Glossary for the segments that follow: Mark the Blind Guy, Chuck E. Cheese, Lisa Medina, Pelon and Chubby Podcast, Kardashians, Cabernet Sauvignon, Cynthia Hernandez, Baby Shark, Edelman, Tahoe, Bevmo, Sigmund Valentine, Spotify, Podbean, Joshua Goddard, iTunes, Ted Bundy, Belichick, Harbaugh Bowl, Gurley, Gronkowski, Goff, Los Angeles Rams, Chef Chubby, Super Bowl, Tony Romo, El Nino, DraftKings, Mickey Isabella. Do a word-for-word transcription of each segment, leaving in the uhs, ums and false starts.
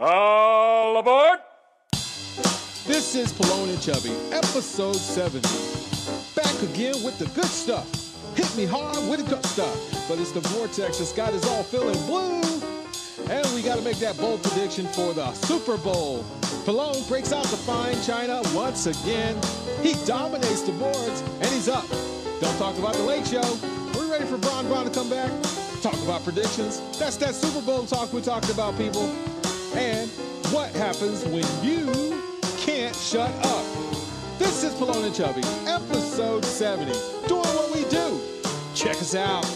All aboard! This is Pelon and Chubby, episode seventy. Back again with the good stuff. Hit me hard with the good stuff. But it's the vortex that's got us all feeling blue. And we got to make that bold prediction for the Super Bowl. Pelon breaks out the fine china once again. He dominates the boards, and he's up. Don't talk about the late show. We're ready for Bron Bron to come back. Talk about predictions. That's that Super Bowl talk we're talking about, people. And what happens when you can't shut up? This is Pelon and Chubby, episode seventy. Doing what we do. Check us out.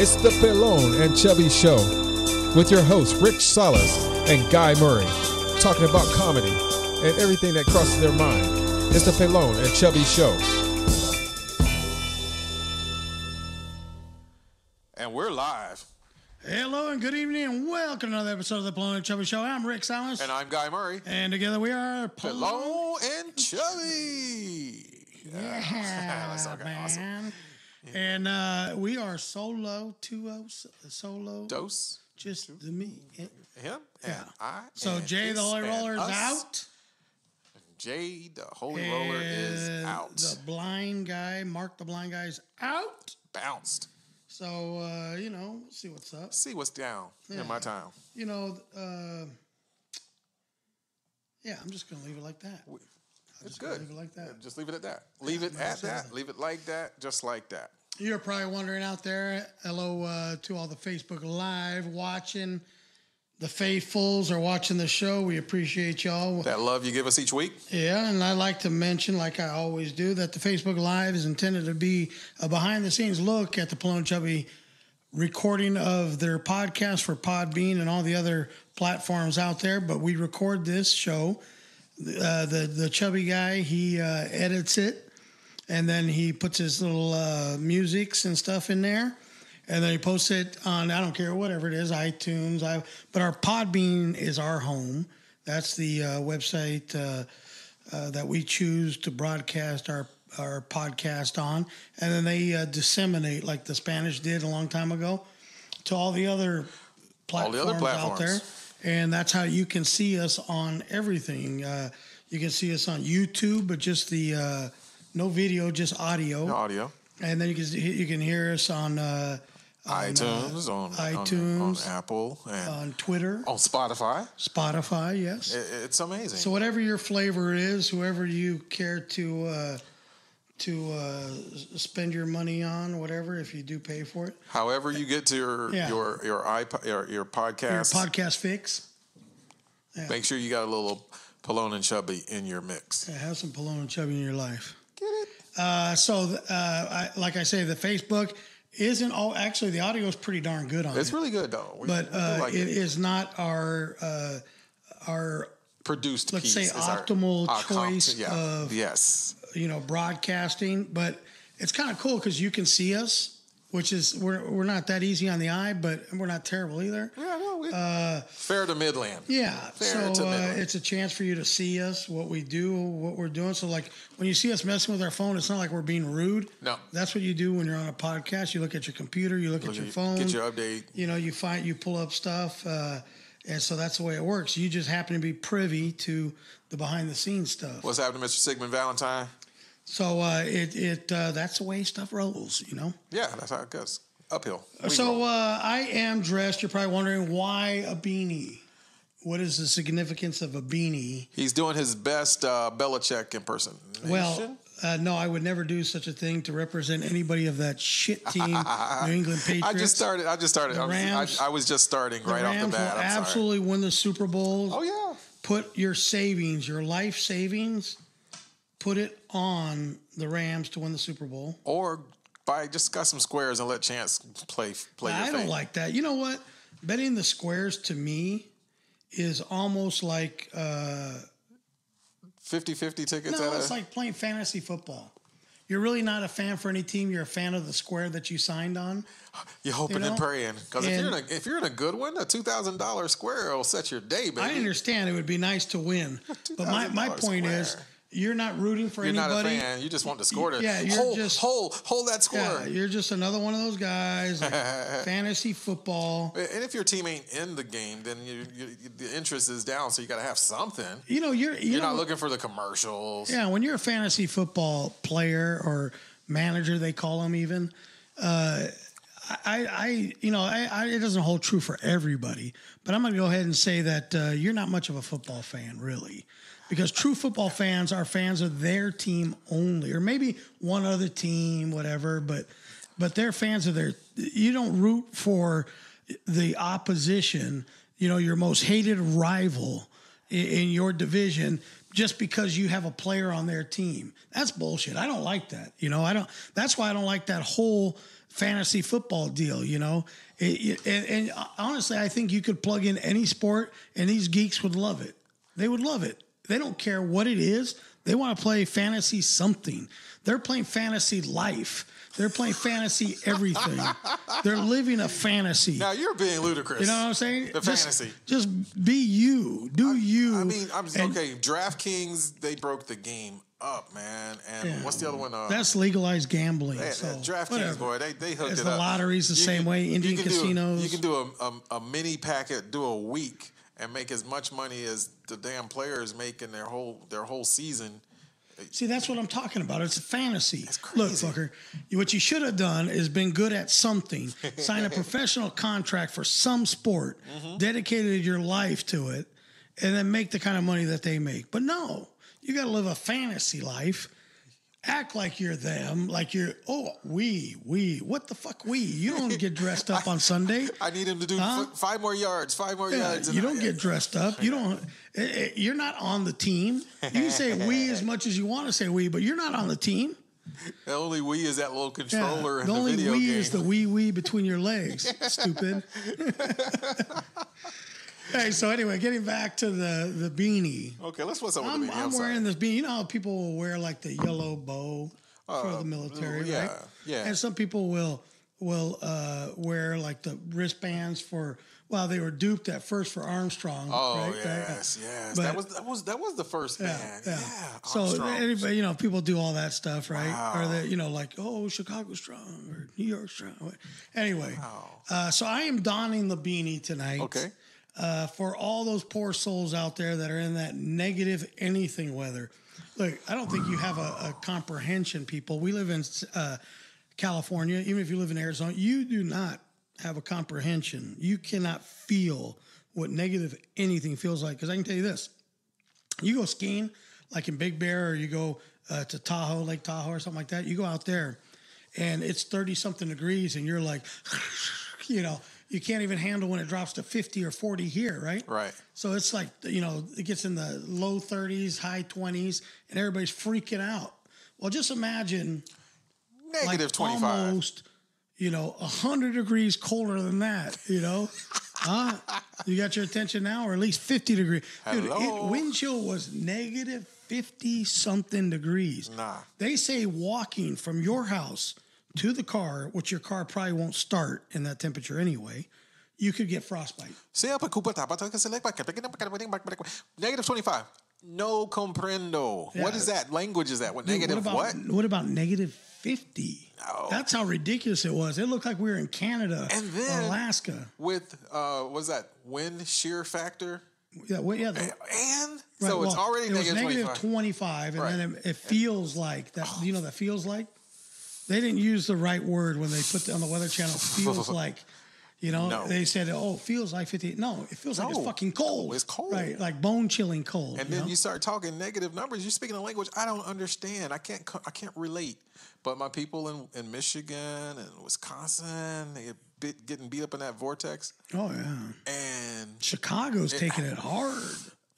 It's the Pelon and Chubby Show with your hosts Rick Salas and Guy Murray, talking about comedy and everything that crosses their mind. It's the Pelon and Chubby Show. And we're live. Hello and good evening and welcome to another episode of the Pelon and Chubby Show. I'm Rick Salas. And I'm Guy Murray. And together we are Pelon and Chubby. Yeah, yeah. That's okay. Man. Awesome. Yeah. And uh, we are solo duo, solo dose, just the me, him, yeah. and I. So and Jay the Holy Roller is out. Jay the Holy and Roller is out. The blind guy, Mark the Blind Guy, is out. Bounced. So uh, you know, see what's up, see what's down yeah. in my town. You know, uh, yeah. I'm just gonna leave it like that. We- It's just good. Leave it like that. Yeah, just leave it at that. Leave yeah, it at that. It. Leave it like that. Just like that. You're probably wondering out there. Hello uh, to all the Facebook Live watching, the faithfuls are watching the show. We appreciate y'all. That love you give us each week. Yeah, and I like to mention, like I always do, that the Facebook Live is intended to be a behind-the-scenes look at the Pelon and Chubby recording of their podcast for Podbean and all the other platforms out there. But we record this show. Uh, the the chubby guy, he uh, edits it, and then he puts his little uh, musics and stuff in there, and then he posts it on, I don't care, whatever it is, iTunes. I, but our Podbean is our home. That's the uh, website uh, uh, that we choose to broadcast our, our podcast on, and then they uh, disseminate, like the Spanish did a long time ago, to all the other platforms, all the other platforms. out there. And that's how you can see us on everything. Uh, you can see us on YouTube, but just the uh, no video, just audio. No audio. And then you can you can hear us on, uh, on iTunes, uh, on iTunes, on, on Apple, and on Twitter, on Spotify. Spotify, yes. It, it's amazing. So whatever your flavor is, whoever you care to uh, to uh, spend your money on, whatever, if you do pay for it. However you get to your yeah. your your, iPod, your your podcast. Your podcast fix. Yeah. Make sure you got a little Pelon and Chubby in your mix. Yeah, have some Pelon and Chubby in your life. Get it? Uh, so, uh, I, like I say, the Facebook isn't all... Actually, the audio is pretty darn good on it's it. It's really good, though. We, but uh, like it, it is not our... Uh, our produced let's piece. Let's say optimal our, our choice comp- yeah. of... Yes. You know, broadcasting, but it's kind of cool because you can see us, which is we're we're not that easy on the eye, but we're not terrible either. Yeah, no, we, uh, fair to Midland. Yeah, fair so to Midland. Uh, it's a chance for you to see us, what we do, what we're doing. So, like when you see us messing with our phone, it's not like we're being rude. No, that's what you do when you're on a podcast. You look at your computer, you look, look at your you, phone, get your update. You know, you find you pull up stuff, uh, and so that's the way it works. You just happen to be privy to the behind the scenes stuff. What's happening, Mister Sigmund Valentine? So uh, it it uh, that's the way stuff rolls, you know? Yeah, that's how it goes. Uphill. We so uh, I am dressed. You're probably wondering why a beanie? What is the significance of a beanie? He's doing his best uh, Belichick impersonation. Well, uh, no, I would never do such a thing to represent anybody of that shit team, New England Patriots. I just started. I just started. I was, Rams, I, I was just starting right Rams off the bat. Will I'm absolutely sorry. Win the Super Bowl. Oh, yeah. Put your savings, your life savings... Put it on the Rams to win the Super Bowl, or buy just got some squares and let chance play play. Now, your I thing. Don't like that. You know what? Betting the squares to me is almost like uh, fifty-fifty tickets. No, at it's a... like playing fantasy football. You're really not a fan for any team. You're a fan of the square that you signed on. You're hoping you know? and praying. Because if you're in a, if you're in a good one, a two thousand dollars square will set your day, baby. I understand. It would be nice to win. But my, my point square. is, you're not rooting for you're anybody. You're not a fan. You just want the score to yeah, hold, just, hold, hold that score. Yeah, you're just another one of those guys. Like fantasy football. And if your team ain't in the game, then you, you, the interest is down, so you got to have something. You know, you're you you're know, not looking for the commercials. Yeah, when you're a fantasy football player or manager, they call them even. Uh, I, I, you know, I, I, it doesn't hold true for everybody, but I'm going to go ahead and say that uh, you're not much of a football fan, really. Because true football fans are fans of their team only, or maybe one other team, whatever. But but they're fans of their. You don't root for the opposition, you know, your most hated rival in, in your division, just because you have a player on their team. That's bullshit. I don't like that. You know, I don't. That's why I don't like that whole fantasy football deal. You know, it, it, and, and honestly, I think you could plug in any sport, and these geeks would love it. They would love it. They don't care what it is. They want to play fantasy something. They're playing fantasy life. They're playing fantasy everything. They're living a fantasy. Now, you're being ludicrous. You know what I'm saying? The just, fantasy. Just be you. Do I, you. I mean, I'm and, okay, DraftKings, they broke the game up, man. And yeah, what's the other one? Uh, that's legalized gambling. They, so DraftKings, whatever. boy, they, they hooked it's it the up. The lottery's the you same can, way. Indian you casinos. Do, you can do a, a, a mini packet, do a week, and make as much money as the damn players make in their whole their whole season. See, that's what I'm talking about. It's a fantasy. That's crazy. Look, fucker, what you should have done is been good at something. Sign a professional contract for some sport, mm-hmm. dedicated your life to it, and then make the kind of money that they make. But no, you got to live a fantasy life. Act like you're them, like you're, oh, we, we, what the fuck, we? You don't get dressed up I, on Sunday. I need him to do huh? f- five more yards, five more yeah, yards. You don't I, get dressed up. You don't, you're not on the team. You can say we as much as you want to say we, but you're not on the team. The only we is that little controller yeah, in the, the only video we game. Is the wee wee between your legs, stupid. Hey, so anyway, getting back to the, the beanie. Okay, let's what's up with I'm, the beanie. I'm, I'm wearing sorry. this beanie. You know how people will wear like the yellow bow uh, for the military, yeah, right? Yeah. And some people will will uh, wear like the wristbands for. Well, they were duped at first for Armstrong. Oh right? yes, yeah. yes. But that was that was that was the first yeah, man. Yeah. yeah. So anybody, you know, people do all that stuff, right? Wow. Or that you know, like oh, Chicago Strong or New York Strong. Anyway, wow. uh, so I am donning the beanie tonight. Okay. Uh, for all those poor souls out there that are in that negative anything weather. Look, I don't think you have a, a comprehension, people. We live in uh, California. Even if you live in Arizona, you do not have a comprehension. You cannot feel what negative anything feels like. Because I can tell you this. You go skiing, like in Big Bear, or you go uh, to Tahoe, Lake Tahoe or something like that. You go out there, and it's thirty-something degrees, and you're like, you know, you can't even handle when it drops to fifty or forty here, right? Right. So it's like, you know, it gets in the low thirties, high twenties, and everybody's freaking out. Well, just imagine negative like twenty-five. Almost, you know, one hundred degrees colder than that, you know? Huh? You got your attention now, or at least fifty degrees. Dude, it, wind chill was negative fifty-something degrees. Nah. They say walking from your house to the car, which your car probably won't start in that temperature anyway, you could get frostbite. Negative twenty-five. No comprendo. Yeah. What is that? Language is that? What, negative Dude, what, about, what? What about negative fifty? No. That's how ridiculous it was. It looked like we were in Canada and then or Alaska. With, uh, what was that? Wind shear factor? Yeah. Well, yeah. The, and? and right, so well, it's already it negative, negative twenty-five. twenty-five and right. then it, it feels like, that. Oh. you know, that feels like? They didn't use the right word when they put it on the Weather Channel. Feels like, you know, no. they said, oh, feels like fifty. No, it feels no. like it's fucking cold. It's cold. Right, like bone-chilling cold. And you then know? you start talking negative numbers. You're speaking a language I don't understand. I can't I can't relate. But my people in, in Michigan and Wisconsin, they bit, getting beat up in that vortex. Oh, yeah. And Chicago's it, taking it hard.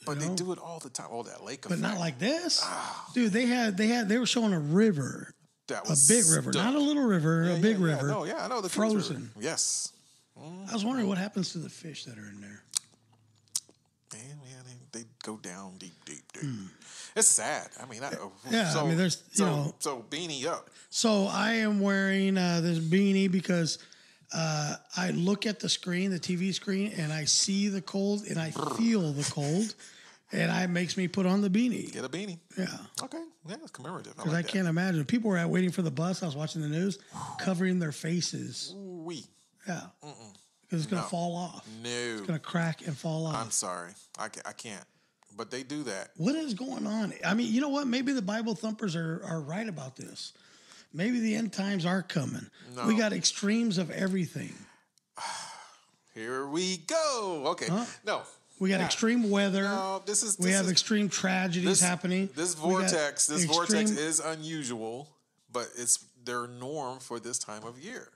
But you know? they do it all the time. All that lake effect. But not like this. Oh. Dude, they had they had they were showing a river. That was a big river, stuck. Not a little river, yeah, a big yeah, river. Yeah, no, yeah, I know the frozen. River. Yes. Mm. I was wondering what happens to the fish that are in there. man, yeah, they, they go down deep, deep, deep. Mm. It's sad. I mean, I, yeah. So, I mean, there's you so, know, so beanie up. So I am wearing uh, this beanie because uh, I look at the screen, the T V screen, and I see the cold and I feel the cold, and I, it makes me put on the beanie. Get a beanie. Yeah. Okay. Yeah, it's commemorative. Because I, like I can't imagine people were out waiting for the bus. I was watching the news, covering their faces. Wee. Yeah. Mm-mm. It's going to no. fall off. No. It's going to crack and fall off. I'm sorry. I, ca- I can't. But they do that. What is going on? I mean, you know what? Maybe the Bible thumpers are, are right about this. Maybe the end times are coming. No. We got extremes of everything. Here we go. Okay. Huh? No. We got nah. extreme weather. No, this is. This we have is, extreme tragedies this, happening. This vortex, this extreme... vortex is unusual, but it's their norm for this time of year.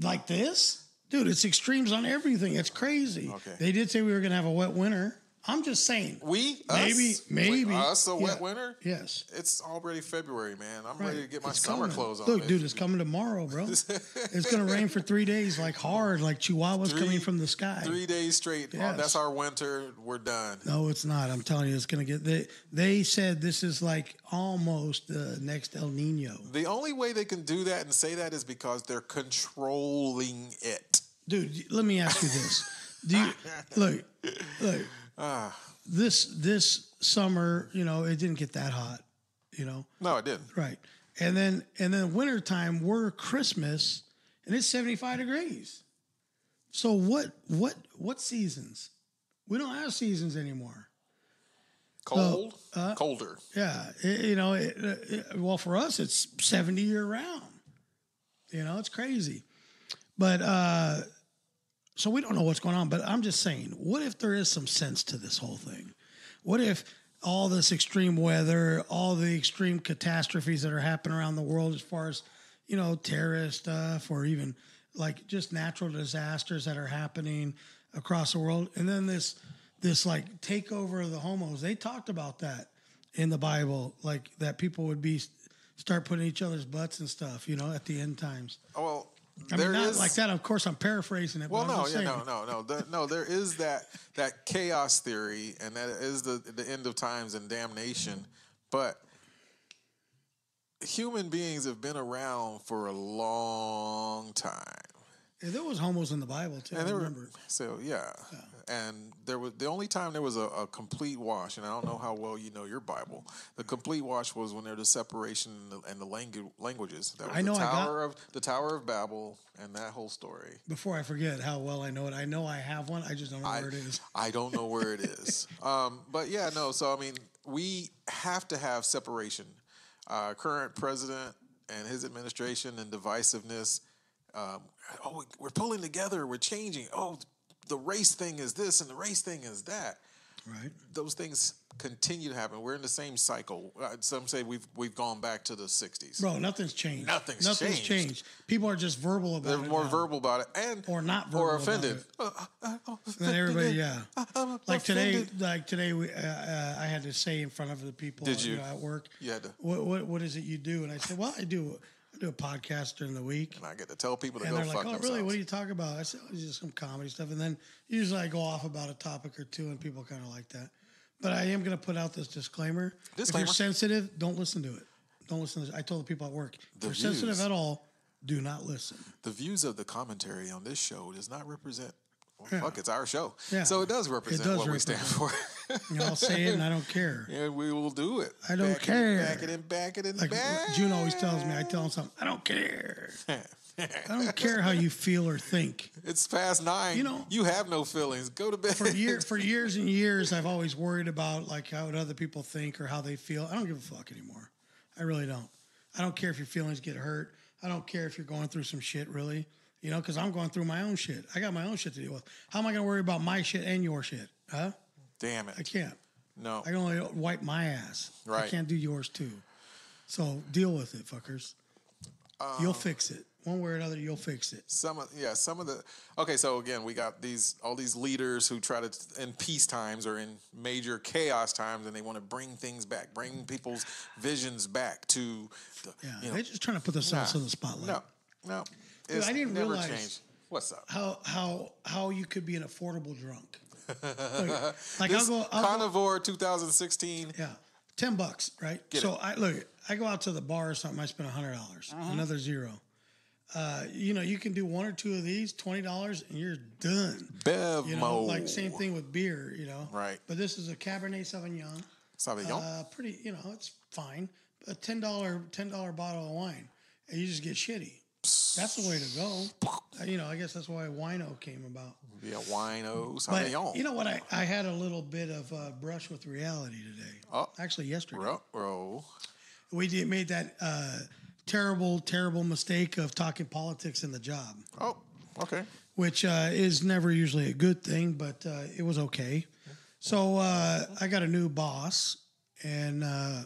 Like this? Dude, it's extremes on everything. It's crazy. Okay. They did say we were going to have a wet winter. I'm just saying. We? Maybe. Us? Maybe. Wait, us? A yeah. wet winter? Yes. It's already February, man. I'm right. ready to get my it's summer coming. clothes on. Look, dude, it's coming tomorrow, bro. It's going to rain for three days, like hard, like Chihuahuas three, coming from the sky. Three days straight. Yes. Oh, that's our winter. We're done. No, it's not. I'm telling you, it's going to get... They, they said this is like almost the uh, next El Nino. The only way they can do that and say that is because they're controlling it. Dude, let me ask you this. Do you... Look, look... Uh, this this summer, you know, it didn't get that hot, you know. No, it didn't. Right, and then and then wintertime, we're Christmas, and it's seventy-five degrees. So what what what seasons? We don't have seasons anymore. Cold, so, uh, colder. Yeah, it, you know. It, it, well, for us, it's seventy year round. You know, it's crazy, but. uh So we don't know what's going on, but I'm just saying, what if there is some sense to this whole thing? What if all this extreme weather, all the extreme catastrophes that are happening around the world as far as, you know, terrorist stuff or even like just natural disasters that are happening across the world. And then this, this like takeover of the homos, they talked about that in the Bible, like that people would be start putting each other's butts and stuff, you know, at the end times. Oh, well. I mean, not is, like that. Of course, I'm paraphrasing it. Well, but no, yeah, no, no, no, the, no. There is that that chaos theory, and that is the the end of times and damnation. But human beings have been around for a long time. And there was homos in the Bible too. And I remember. Were, so yeah. yeah, and there was the only time there was a, a complete wash, and I don't know how well you know your Bible. The complete wash was when there was the separation and the, and the langu- languages. That was I know the Tower I got, of the Tower of Babel and that whole story. Before I forget how well I know it, I know I have one. I just don't know I, where it is. I don't know where it is. Um, but yeah, no. So I mean, we have to have separation. Uh, current president and his administration and divisiveness. Um, oh, we're pulling together. We're changing. Oh, the race thing is this and the race thing is that. Right. Those things continue to happen. We're in the same cycle. Some say we've we've gone back to the sixties. Bro, nothing's changed. Nothing's, nothing's changed. changed. People are just verbal about They're it. They're more now. verbal about it, and or not verbal or offended. About it. And then everybody, yeah. I'm like offended. today, like today, we uh, uh, I had to say in front of the people. Did you, you know, at work? You had to. What, what what is it you do? And I said, well, I do. I do a podcast during the week. And I get to tell people to and go fuck themselves. And they're like, oh, themselves. Really? What are you talking about? I said, oh, it's just some comedy stuff. And then usually I go off about a topic or two, and people kind of like that. But I am going to put out this disclaimer. disclaimer. If you're sensitive, don't listen to it. Don't listen to this. I told the people at work, if the you're views, sensitive at all, do not listen. The views of the commentary on this show does not represent, well, yeah. fuck, it's our show. Yeah. So it does represent it does what represent. we stand for. You know, I'll say it and I don't care. Yeah, we will do it. I don't back care. It, back it and back it and like back. June always tells me, I tell him something, I don't care. I don't care how you feel or think. It's past nine. You know, you have no feelings. Go to bed. For, year, for years and years, I've always worried about like how would other people think or how they feel. I don't give a fuck anymore. I really don't. I don't care if your feelings get hurt. I don't care if you're going through some shit, really. You know, because I'm going through my own shit. I got my own shit to deal with. How am I going to worry about my shit and your shit? Huh? Damn it. I can't. No. I can only wipe my ass. Right. I can't do yours, too. So deal with it, fuckers. Um, you'll fix it. One way or another, you'll fix it. Some of, yeah, some of the... Okay, so again, we got these all these leaders who try to, in peace times or in major chaos times, and they want to bring things back, bring people's visions back to... The, yeah, you know, they're just trying to put themselves nah, in the spotlight. No, no. Dude, I didn't never realize changed. What's up? How how how you could be an affordable drunk. Like, like I'll go I'll Carnivore go, twenty sixteen. Yeah, ten bucks, right? Get so it. I look. I go out to the bar or something. I spend a hundred dollars, uh-huh. another zero. Uh, you know, you can do one or two of these, twenty dollars, and you're done. Bevmo, you know, like same thing with beer, you know. Right. But this is a Cabernet Sauvignon. Sauvignon. Uh, pretty, you know, it's fine. A ten dollar, ten dollar bottle of wine, and you just get shitty. That's the way to go. You know, I guess that's why wino came about. Yeah, wino. But you know what? I, I had a little bit of a brush with reality today. Oh, actually, yesterday. Ruh-roh. We did made that uh, terrible, terrible mistake of talking politics in the job. Oh, okay. Which uh, is never usually a good thing, but uh, it was okay. So uh, I got a new boss, and uh,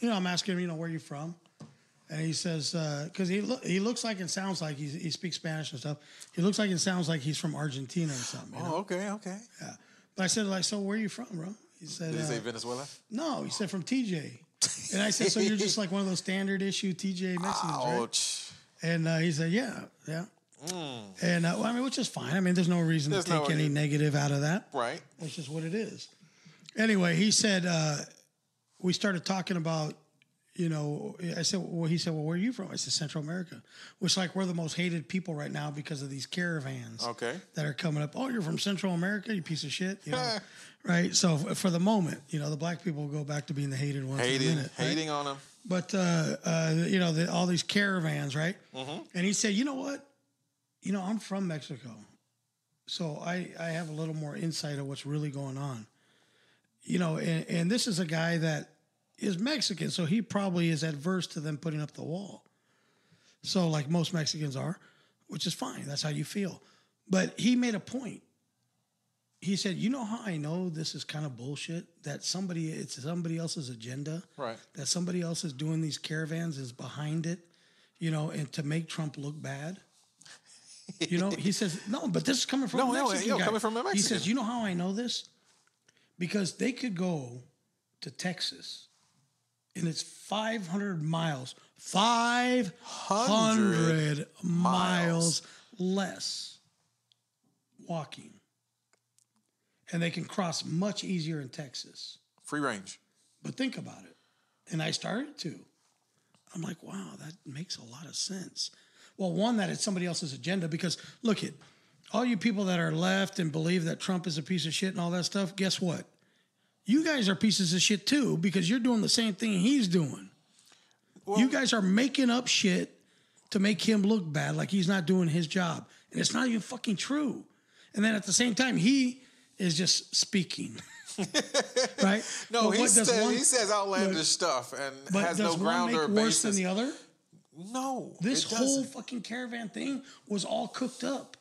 you know, I'm asking him, you know, where are you from? And he says, because uh, he lo- he looks like and sounds like he's, he speaks Spanish and stuff. He looks like and sounds like he's from Argentina or something. You know? Oh, okay, okay. Yeah. But I said, like, so where are you from, bro? He said, did he uh, say Venezuela? No, he said from T J. And I said, so you're just like one of those standard issue T J Mexicans, ouch. Right? And uh, he said, yeah, yeah. Mm. And uh, well, I mean, which is fine. I mean, there's no reason there's to take no any idea. Negative out of that. Right. That's just what it is. Anyway, he said, uh, we started talking about, you know, I said, well, he said, well, where are you from? I said, Central America, which like we're the most hated people right now because of these caravans okay. that are coming up. Oh, you're from Central America, you piece of shit. You know, right. So for the moment, you know, the black people will go back to being the hated ones. Hated, in a minute, hating right? on them. But, uh, uh, you know, the, all these caravans, right? Mm-hmm. And he said, you know what? You know, I'm from Mexico, so I, I have a little more insight of what's really going on. You know, and, and this is a guy that is Mexican, so he probably is adverse to them putting up the wall. So like most Mexicans are, which is fine. That's how you feel. But he made a point. He said, you know how I know this is kind of bullshit, that somebody, it's somebody else's agenda, right? That somebody else is doing these caravans, is behind it, you know, and to make Trump look bad. You know, he says, no, but this is coming from no, a Mexican no, yo, guy. Coming from a Mexican. He says, you know how I know this? Because they could go to Texas, and it's five hundred miles, five hundred miles less walking. And they can cross much easier in Texas. Free range. But think about it. And I started to. I'm like, wow, that makes a lot of sense. Well, one, that it's somebody else's agenda, because look at all you people that are left and believe that Trump is a piece of shit and all that stuff. Guess what? You guys are pieces of shit too, because you're doing the same thing he's doing. Well, you guys are making up shit to make him look bad, like he's not doing his job. And it's not even fucking true. And then at the same time, he is just speaking. Right? No, he says, one, he says outlandish but, stuff and has no ground or basis. But does one make worse than the other? No, this whole fucking caravan thing was all cooked up,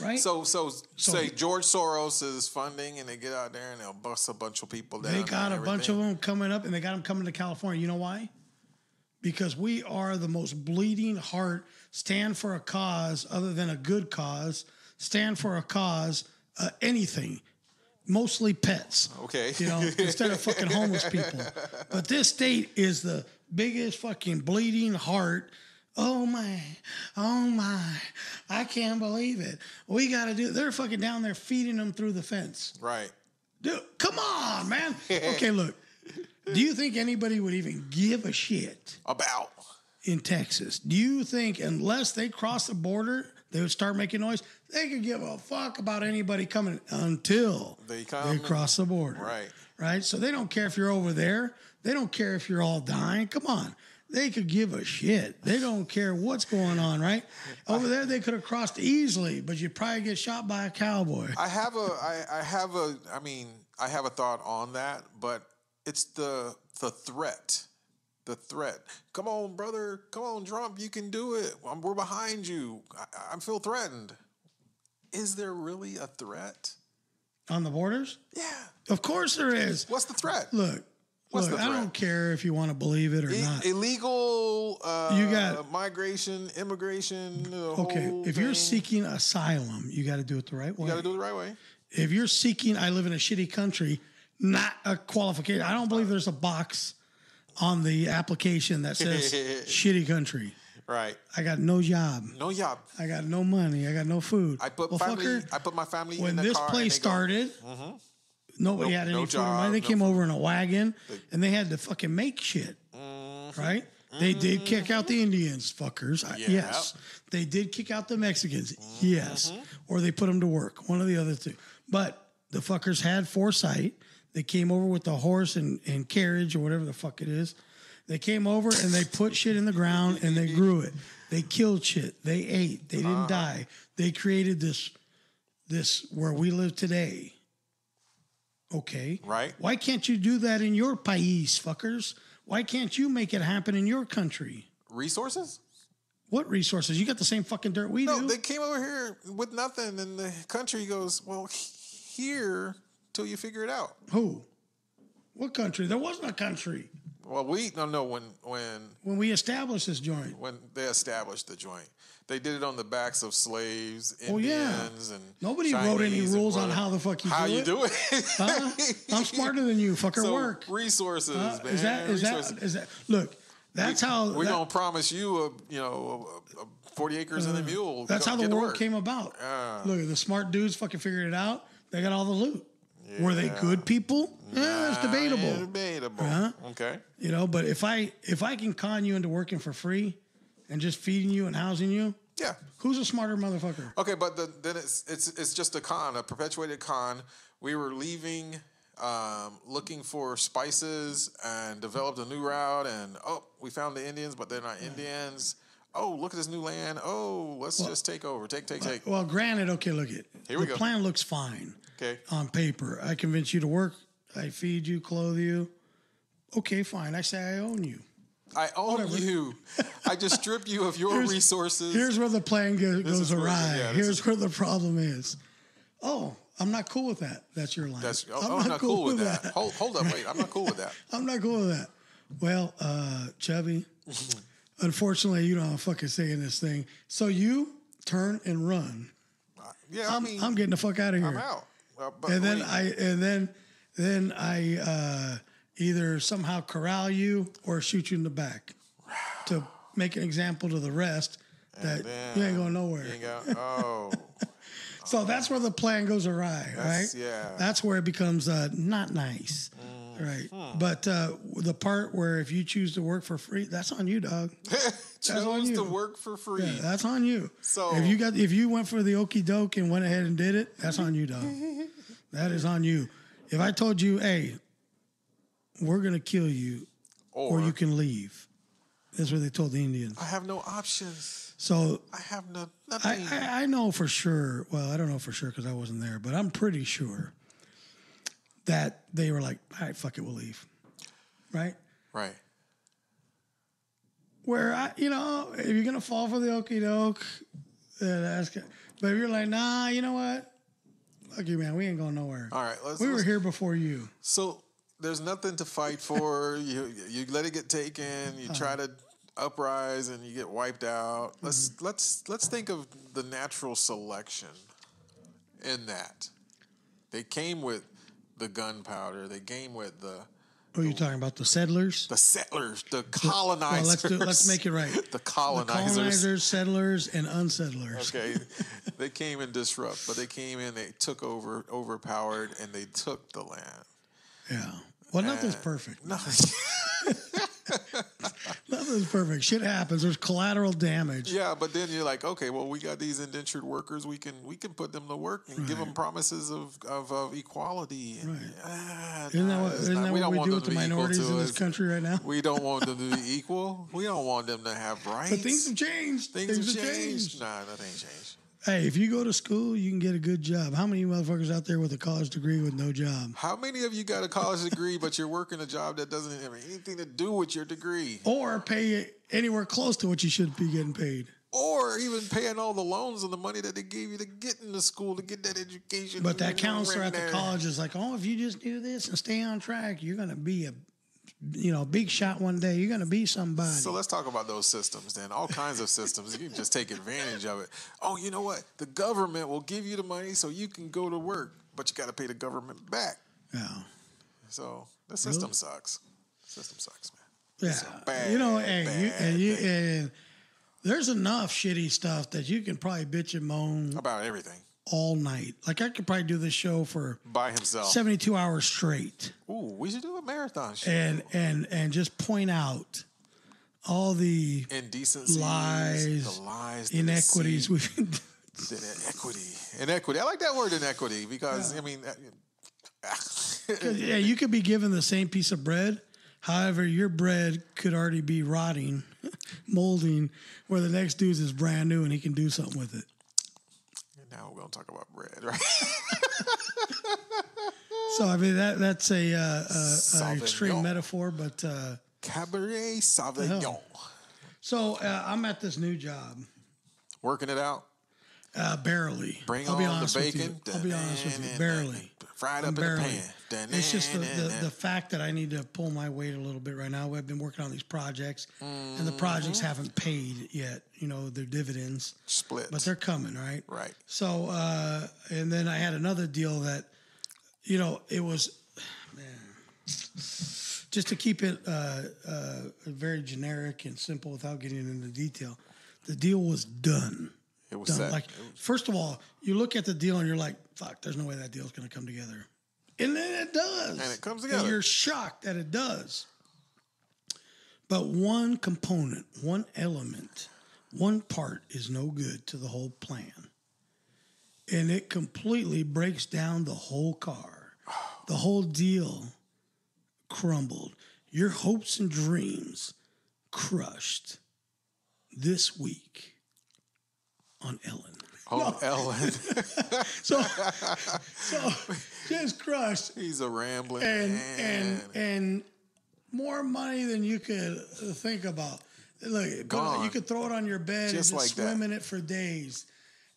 right? So, so, so say George Soros is funding, and they get out there and they'll bust a bunch of people down. They got a bunch of them coming up, and they got them coming to California. You know why? Because we are the most bleeding heart. Stand for a cause other than a good cause. Stand for a cause, uh, anything. Mostly pets. Okay. You know, instead of fucking homeless people. But this state is the biggest fucking bleeding heart. Oh my. Oh my. I can't believe it. We got to do. They're fucking down there feeding them through the fence. Right. Dude, come on, man. Okay, look. Do you think anybody would even give a shit about in Texas? Do you think unless they cross the border, they would start making noise? They could give a fuck about anybody coming until they, come they cross the border. Right. Right? So they don't care if you're over there. They don't care if you're all dying. Come on. They could give a shit. They don't care what's going on, right? Over there, they could have crossed easily, but you'd probably get shot by a cowboy. I have a, I, I have a, I mean, I have a thought on that, but it's the the threat. The threat. Come on, brother. Come on, Trump. You can do it. I'm, we're behind you. I, I feel threatened. Is there really a threat? On the borders? Yeah. Of course there is. What's the threat? Look, What's look the threat? I don't care if you want to believe it or I- not. Illegal uh, you got, migration, immigration. Okay. If thing. You're seeking asylum, you got to do it the right way. You got to do it the right way. If you're seeking, I live in a shitty country, not a qualification. I don't believe there's a box on the application that says shitty country. Right. I got no job. No job. I got no money. I got no food. I put well, family. Fucker, I put my family in the car. When this place started, mm-hmm. nobody no, had any no food. Job, they no came food. Over in a wagon, they, and they had to fucking make shit. Mm-hmm. Right. They mm-hmm. did kick out the Indians, fuckers. Yeah. Yes. They did kick out the Mexicans. Mm-hmm. Yes. Or they put them to work. One of the other two. But the fuckers had foresight. They came over with the horse and, and carriage or whatever the fuck it is. They came over and they put shit in the ground and they grew it. They killed shit. They ate. They didn't uh-huh. die. They created this, this where we live today. Okay. Right. Why can't you do that in your país, fuckers? Why can't you make it happen in your country? Resources? What resources? You got the same fucking dirt we no, do. No, they came over here with nothing, and the country goes, well, here till you figure it out. Who? What country? There wasn't a country. Well, we no no when when when we established this joint. When they established the joint, they did it on the backs of slaves, Indians, oh, yeah. and nobody Chinese wrote any rules on how the fuck you how do you it. do it. Huh? I'm smarter than you. Fucker, so, work resources. Uh, man. Is that is resources. that is that? Look, that's we, how we're that, gonna promise you a you know a, a forty acres uh, and a mule. That's how the world came about. Uh, look, the smart dudes fucking figured it out. They got all the loot. Yeah. Were they good people? Nah, yeah, it's debatable. It's debatable. Uh-huh. Okay. You know, but if I if I can con you into working for free and just feeding you and housing you, yeah, who's a smarter motherfucker? Okay, but the, then it's it's it's just a con, a perpetuated con. We were leaving, um, looking for spices and developed a new route, and oh, we found the Indians, but they're not yeah. Indians. Oh, look at this new land. Oh, let's well, just take over. Take, take, take. Well, granted, okay, look it. Here we go. The plan looks fine. Okay. On paper, I convince you to work. I feed you, clothe you. Okay, fine. I say I own you. I own Whatever. you. I just strip you of your here's, resources. Here's where the plan go, goes awry. Yeah, here's where the problem is. Oh, I'm not cool with that. That's your line. That's, oh, I'm, not I'm not cool, cool with that. that. Hold, hold up, wait. I'm not cool with that. I'm not cool with that. Well, uh, Chubby, unfortunately, you know I'm fucking saying this thing. So you turn and run. Uh, yeah, I'm, I mean, I'm getting the fuck out of here. I'm out. Uh, but and then wait. I and then then I uh, either somehow corral you or shoot you in the back to make an example to the rest that you ain't going nowhere. You ain't go, oh, so oh. that's where the plan goes awry, that's, right? Yeah, that's where it becomes uh, not nice, mm. right? Hmm. But uh, the part where if you choose to work for free, that's on you, dog. Choose that's on you. to work for free. Yeah, that's on you. So if you got if you went for the okie doke and went ahead and did it, that's on you, dog. That is on you. If I told you, hey, we're gonna kill you, or, or you can leave. That's what they told the Indians. I have no options. So I have no nothing. I, I, I know for sure. Well, I don't know for sure because I wasn't there, but I'm pretty sure that they were like, all right, fuck it, we'll leave. Right? Right. Where, I, you know, if you're going to fall for the okie doke, that's good. But if you're like, nah, you know what? Fuck you, man. We ain't going nowhere. All right. Let's, we let's, were here before you. So there's nothing to fight for. you you let it get taken. You uh-huh. try to uprise and you get wiped out. Let's, mm-hmm. let's, let's think of the natural selection in that. They came with the gunpowder. They came with the... Who are you talking about? The settlers? The settlers. The colonizers. Well, let's, do, let's make it right. The colonizers. The colonizers, settlers, and unsettlers. Okay. They came and disrupt, but they came in, they took over, overpowered, and they took the land. Yeah. Well, and nothing's perfect. Nothing. Nothing's perfect. Shit happens. There's collateral damage. Yeah, but then you're like, okay, well, we got these indentured workers. We can we can put them to work and right. give them promises of, of, of equality. And, right. ah, isn't that what, isn't not, that we, what we do with the minorities in us. this country right now? We don't want them to be equal. We don't want them to have rights. But things have changed. Things, things have, have changed. changed. Nah, nothing changed. Hey, if you go to school, you can get a good job. How many motherfuckers out there with a college degree with no job? How many of you got a college degree, but you're working a job that doesn't have anything to do with your degree? Or pay anywhere close to what you should be getting paid. Or even paying all the loans and the money that they gave you to get into school to get that education. But that counselor at the college is like, oh, if you just do this and stay on track, you're going to be a... you know, big shot one day. You're going to be somebody. So let's talk about those systems then. All kinds of systems. You can just take advantage of it. Oh, you know what? The government will give you the money so you can go to work, but you got to pay the government back. Yeah. So the system really? sucks. The system sucks, man. Yeah. Bad, you know, and, bad, you, and, you, and There's enough shitty stuff that you can probably bitch and moan about everything all night. Like, I could probably do this show for by himself seventy-two hours straight. Ooh, we should do a marathon show. And and and just point out all the indecencies, lies, the lies, the inequities we've been doing. Inequity, inequity. I like that word, inequity, because yeah. I mean, yeah, you could be given the same piece of bread. However, your bread could already be rotting, molding, where the next dude's is brand new and he can do something with it. And now we're gonna talk about bread, right? So I mean that that's a, uh, a, a extreme metaphor, but uh, Cabernet Sauvignon. So uh, I'm at this new job, working it out. Uh, barely. Bring I'll on be honest the bacon. With you. I'll be honest with you. Barely. Fried up barely. in the pan. It's just the, the, the fact that I need to pull my weight a little bit right now. I've been working on these projects, mm-hmm. and the projects haven't paid yet, you know, their dividends. Split. But they're coming, right? Right. So, uh, and then I had another deal that, you know, it was, man, just to keep it uh, uh, very generic and simple without getting into detail, the deal was done. It was done. Like, it was... first of all, you look at the deal and you're like, fuck, there's no way that deal's going to come together. And then it does. And it comes together. And you're shocked that it does. But one component, one element, one part is no good to the whole plan. And it completely breaks down the whole car. The whole deal crumbled. Your hopes and dreams crushed this week. On Ellen. On oh, no. Ellen. so, so just crushed. He's a rambling and, man. And and more money than you could think about. Look, Gone. It, you could throw it on your bed just and just like swim that. in it for days.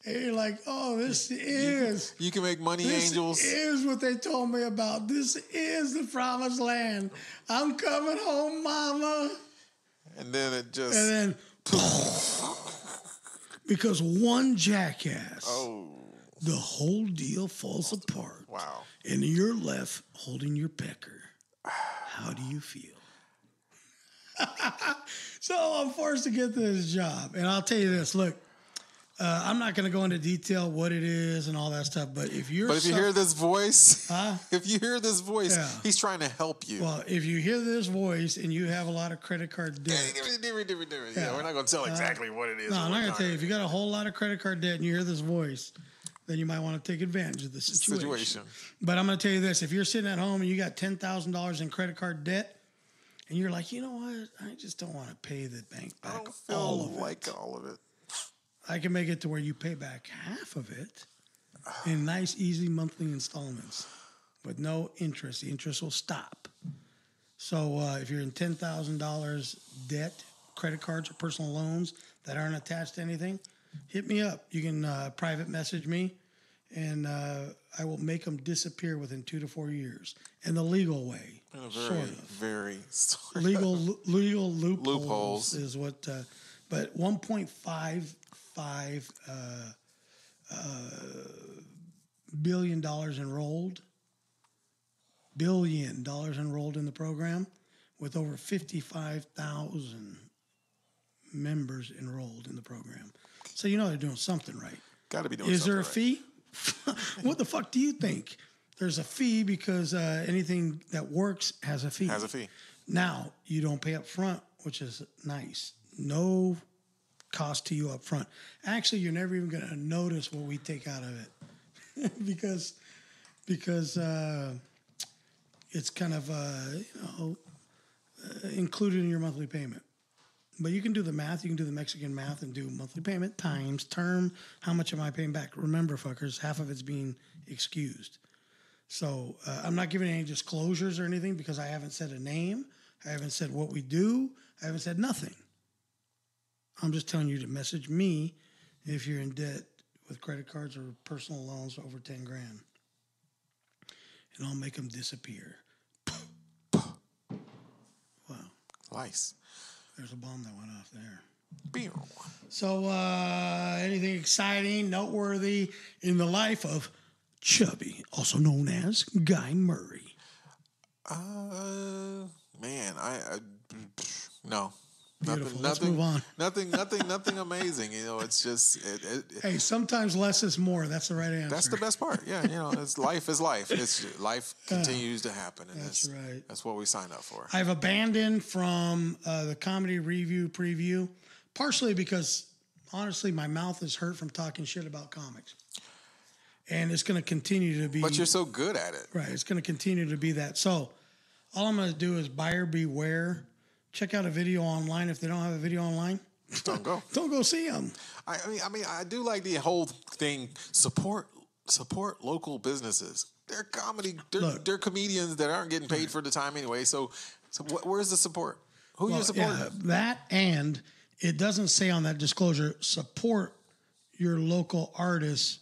And you're like, oh, this is. You can, you can make money this angels. This is what they told me about. This is the promised land. I'm coming home, mama. And then it just. And then. Because one jackass, oh. the whole deal falls apart. Wow. And you're left holding your pecker. How do you feel? So I'm forced to get this job. And I'll tell you this. Look, uh, I'm not going to go into detail what it is and all that stuff. But if you're But if you hear this voice, huh? if you hear this voice, yeah. he's trying to help you. Well, if you hear this voice and you have a lot of credit card debt. Yeah, yeah, we're not going to tell exactly uh, what it is. No, I'm not going to tell you. If you got a whole lot of credit card debt and you hear this voice, then you might want to take advantage of the situation. situation. But I'm going to tell you this. If you're sitting at home and you got ten thousand dollars in credit card debt and you're like, you know what? I just don't want to pay the bank back I don't feel all of like it. all of it. I can make it to where you pay back half of it in nice, easy monthly installments with no interest. The interest will stop. So uh, if you're in ten thousand dollars debt, credit cards or personal loans that aren't attached to anything, hit me up. You can uh, private message me, and uh, I will make them disappear within two to four years in the legal way. Oh, very, sort of. very sort legal of. legal loopholes, loopholes is what. Uh, but one point five five uh, uh, billion dollars enrolled, billion dollars enrolled in the program, with over fifty-five thousand. Members enrolled in the program. So you know they're doing something right. Got to be doing Is something Is there a right. fee? What the fuck do you think? There's a fee because uh, anything that works has a fee. Has a fee. Now, you don't pay up front, which is nice. No cost to you up front. Actually, you're never even going to notice what we take out of it because because uh, it's kind of uh, you know uh, included in your monthly payment. But you can do the math. You can do the Mexican math and do monthly payment times term. How much am I paying back? Remember, fuckers, half of it's being excused. So uh, I'm not giving any disclosures or anything because I haven't said a name. I haven't said what we do. I haven't said nothing. I'm just telling you to message me if you're in debt with credit cards or personal loans over ten grand. And I'll make them disappear. Wow. Nice. There's a bomb that went off there. Beer. So, uh, anything exciting, noteworthy in the life of Chubby, also known as Guy Murray? Uh, man, I, I no, Beautiful. Nothing, Let's nothing, move on. Nothing, nothing, nothing amazing. You know, it's just. It, it, it, hey, sometimes less is more. That's the right answer. That's the best part. Yeah, you know, it's life is life. It's life continues uh, to happen, and that's that's, right. that's what we sign up for. I've abandoned from uh, the comedy review preview, partially because honestly, my mouth is hurt from talking shit about comics. And it's going to continue to be. But you're so good at it. Right. It's going to continue to be that. So all I'm going to do is buyer beware. Check out a video online. If they don't have a video online, don't go. Don't go see them. I, I mean, I mean, I do like the whole thing. Support support local businesses. They're comedy. They're, Look, they're comedians that aren't getting paid for the time anyway. So, so wh- where's the support? Who well, you supporting? Yeah, that and it doesn't say on that disclosure, support your local artists.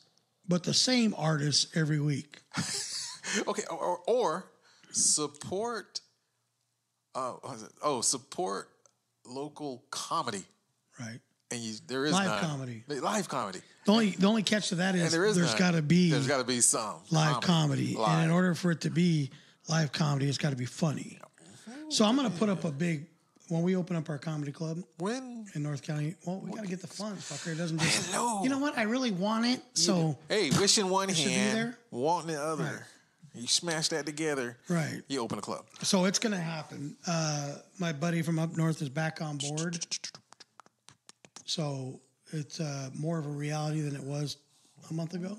But the same artists every week. Okay, or, or, or support. Uh, oh, support local comedy. Right, and you, there is live none. comedy. Live comedy. The only the only catch to that is, there is there's got to be there's got to be some live comedy, comedy. Live. And in order for it to be live comedy, it's got to be funny. Oh, so I'm going to put up a big. When we open up our comedy club when in North County, well, we got to get the funds, fucker. It doesn't just. Hello. You know what? I really want it. So hey, wish in one hand, want in the other. Right. You smash that together, right? You open a club. So it's gonna happen. Uh, my buddy from up north is back on board. So it's uh, more of a reality than it was a month ago.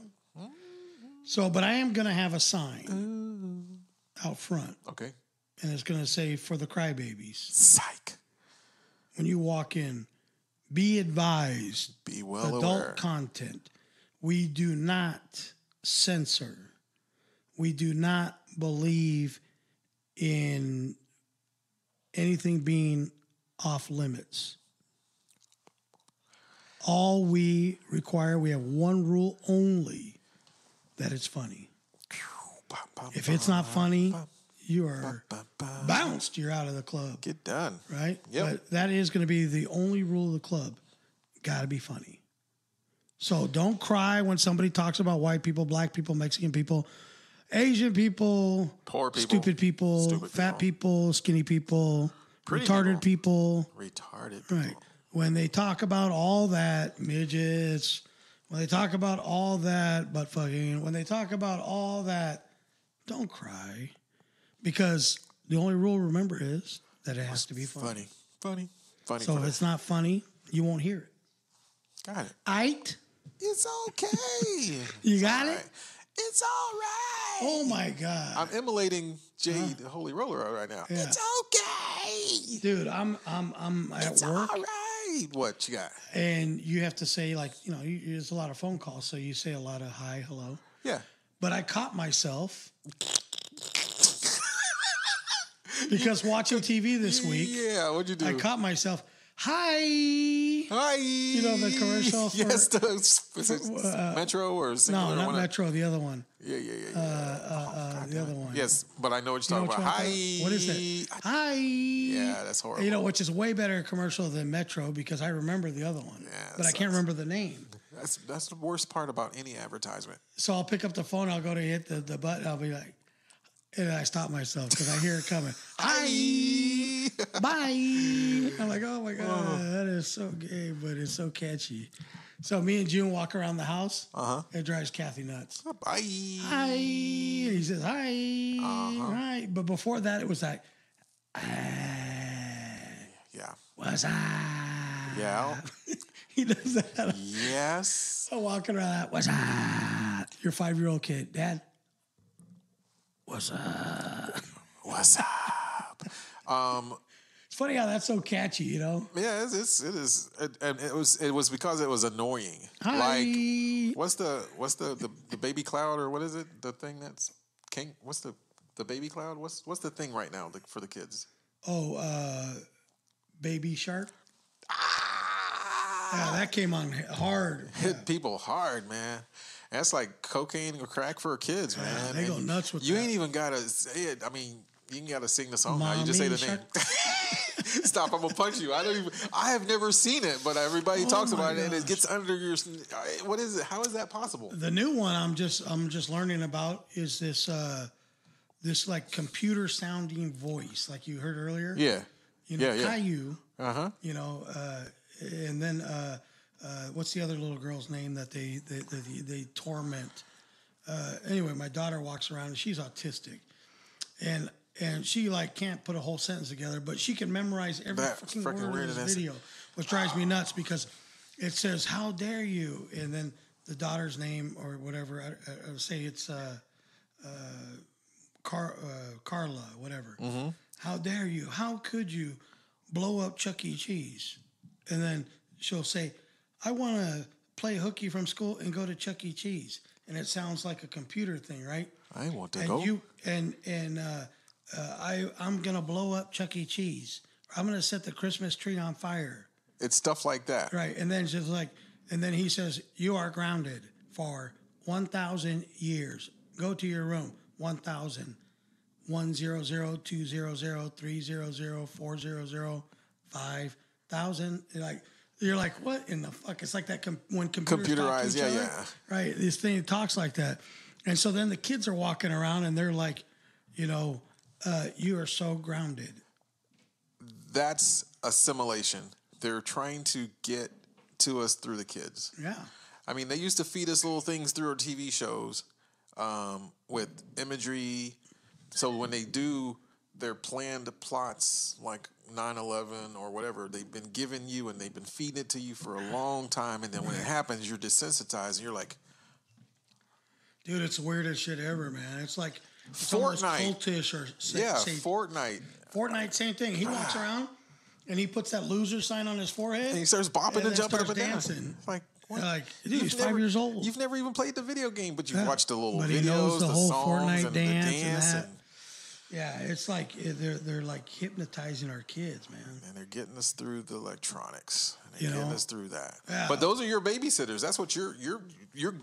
So, but I am gonna have a sign out front. Okay. And it's going to say, for the crybabies. Psych. When you walk in, be advised. Be well aware. Adult content. We do not censor. We do not believe in anything being off limits. All we require, we have one rule only, that it's funny. If it's not funny... You are bounced. You're out of the club. Get done. Right? Yep. But that is going to be the only rule of the club. Got to be funny. So don't cry when somebody talks about white people, black people, Mexican people, Asian people, poor people, stupid people, stupid fat people. people, skinny people, Pretty retarded people. people. Retarded people. Right. When they talk about all that, midgets, when they talk about all that, butt fucking, when they talk about all that, don't cry. Because the only rule, remember, is that it has to be funny. Funny. Funny. Funny. So funny. If it's not funny, you won't hear it. Got it. Aight? It's okay. You it's got it? Right. It's all right. Oh, my God. I'm emulating Jay huh? the Holy Roller right now. Yeah. It's okay. Dude, I'm I'm I'm at it's work. It's all right. What you got? And you have to say, like, you know, you, there's a lot of phone calls, so you say a lot of hi, hello. Yeah. But I caught myself... Because watching T V this week, yeah, what'd you do? I caught myself. Hi, hi. You know the commercial for yes, the, is it uh, Metro or Singular? No, not one Metro. Of, the other one. Yeah, yeah, yeah. yeah. Uh, uh, oh, uh, the other one. Yes, but I know what you're you talking know what about. Hi. What is that? Hi. Yeah, that's horrible. You know, which is way better commercial than Metro because I remember the other one, yeah, but sucks. I can't remember the name. That's that's the worst part about any advertisement. So I'll pick up the phone. I'll go to hit the, the button. I'll be like. And I stop myself because I hear it coming. Hi. Bye. I'm like, oh, my God. Whoa. That is so gay, but it's so catchy. So me and June walk around the house. Uh-huh. It drives Kathy nuts. Oh, bye. Hi. He says, hi. Uh-huh. Hi. But before that, it was like, ah. Yeah. What's up? Yeah. He does that. Yes. So walking around that, what's up? Your five-year-old kid, Dad. What's up? What's up? Um, it's funny how that's so catchy, you know. Yeah, it's, it's it is, it, and it was it was because it was annoying. Hi. Like, what's the what's the, the, the baby cloud or what is it? The thing that's king? What's the the baby cloud? What's what's the thing right now for the kids? Oh, uh, Baby Shark. Ah, yeah, that came on hard. Hit yeah. people hard, man. That's like cocaine or crack for kids, man. Yeah, they and go nuts with you that. You ain't even got to say it. I mean, you ain't got to sing the song Mommy now. You just say the name. Stop, I'm going to punch you. I don't even. I have never seen it, but everybody oh talks about gosh. it, and it gets under your... What is it? How is that possible? The new one I'm just I'm just learning about is this, uh, this like, computer-sounding voice, like you heard earlier. Yeah. You know, yeah, yeah. Caillou. Uh-huh. You know, uh, and then uh, uh, what's the other little girl's name that they they they, they torment? Uh, anyway, my daughter walks around and she's autistic, and and she like can't put a whole sentence together, but she can memorize every that fucking, fucking word of this video, which drives oh. me nuts because it says "How dare you?" and then the daughter's name or whatever. I, I, I would say it's uh, uh, Car uh, Carla, whatever. Mm-hmm. How dare you? How could you blow up Chuck E. Cheese? And then she'll say, I want to play hooky from school and go to Chuck E. Cheese. And it sounds like a computer thing, right? I want to and go. You, and and uh, uh, I, I'm going to blow up Chuck E. Cheese. I'm going to set the Christmas tree on fire. It's stuff like that. Right. And then she's like, and then he says, you are grounded for one thousand years. Go to your room. one thousand One zero zero two zero zero three zero zero four zero zero five thousand. Like you're like, what in the fuck? It's like that com- when computers computerized, talk to each yeah, other, yeah, right. This thing talks like that, and so then the kids are walking around and they're like, you know, uh, you are so grounded. That's assimilation. They're trying to get to us through the kids. Yeah, I mean, they used to feed us little things through our T V shows um, with imagery. So when they do their planned plots like nine eleven or whatever, they've been giving you and they've been feeding it to you for a long time. And then when it happens, you're desensitized and you're like. Dude, it's the weirdest shit ever, man. It's like it's Fortnite. Almost cultish or sa- yeah, sa- Fortnite. Fortnite, same thing. He walks around and he puts that loser sign on his forehead. And he starts bopping and, and jumping up and dancing. Down. Like. Like, dude, he's five never, years old. You've never even played the video game, but you've yeah. watched the little but videos, he knows the, the whole songs, Fortnite and dance the dance. And that. And yeah, it's like they're they're like hypnotizing our kids, man. And they're getting us through the electronics. And they're you getting know? us through that. Yeah. But those are your babysitters. That's what you're you're you're.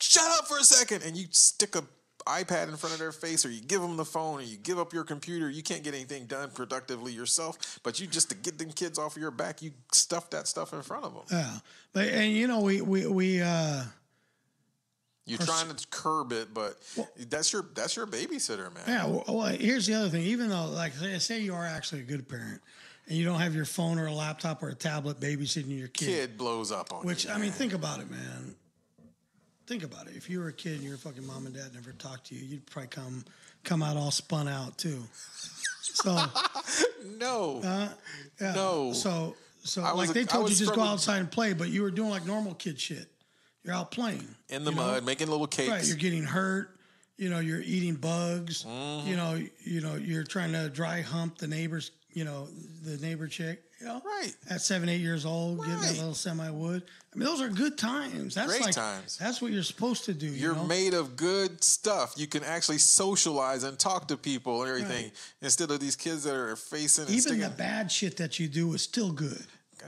Shut up for a second, and you stick a iPad in front of their face, or you give them the phone, or you give up your computer. You can't get anything done productively yourself, but you just to get them kids off of your back, you stuff that stuff in front of them. Yeah, but and you know we we we uh, you're trying s- to curb it, but well, that's your that's your babysitter, man. Yeah. Well, well, here's the other thing. Even though, like, say you are actually a good parent, and you don't have your phone or a laptop or a tablet babysitting your kid, kid blows up on. Which you, I mean, think about it, man. Think about it. If you were a kid and your fucking mom and dad never talked to you, you'd probably come come out all spun out too. So no, uh, yeah. no. So so I like was, they told you just go outside and play, but you were doing like normal kid shit. You're out playing in the mud, know? making little cakes. Right, you're getting hurt. You know, you're eating bugs. Mm-hmm. You know, you know, you're trying to dry hump the neighbor's. You know, the neighbor chick. You know, right at seven, eight years old, right. getting a little semi wood. I mean, those are good times. That's Great like, times. That's what you're supposed to do. You're you know? made of good stuff. You can actually socialize and talk to people and everything right. instead of these kids that are facing. Even and sticking. the bad shit that you do is still good.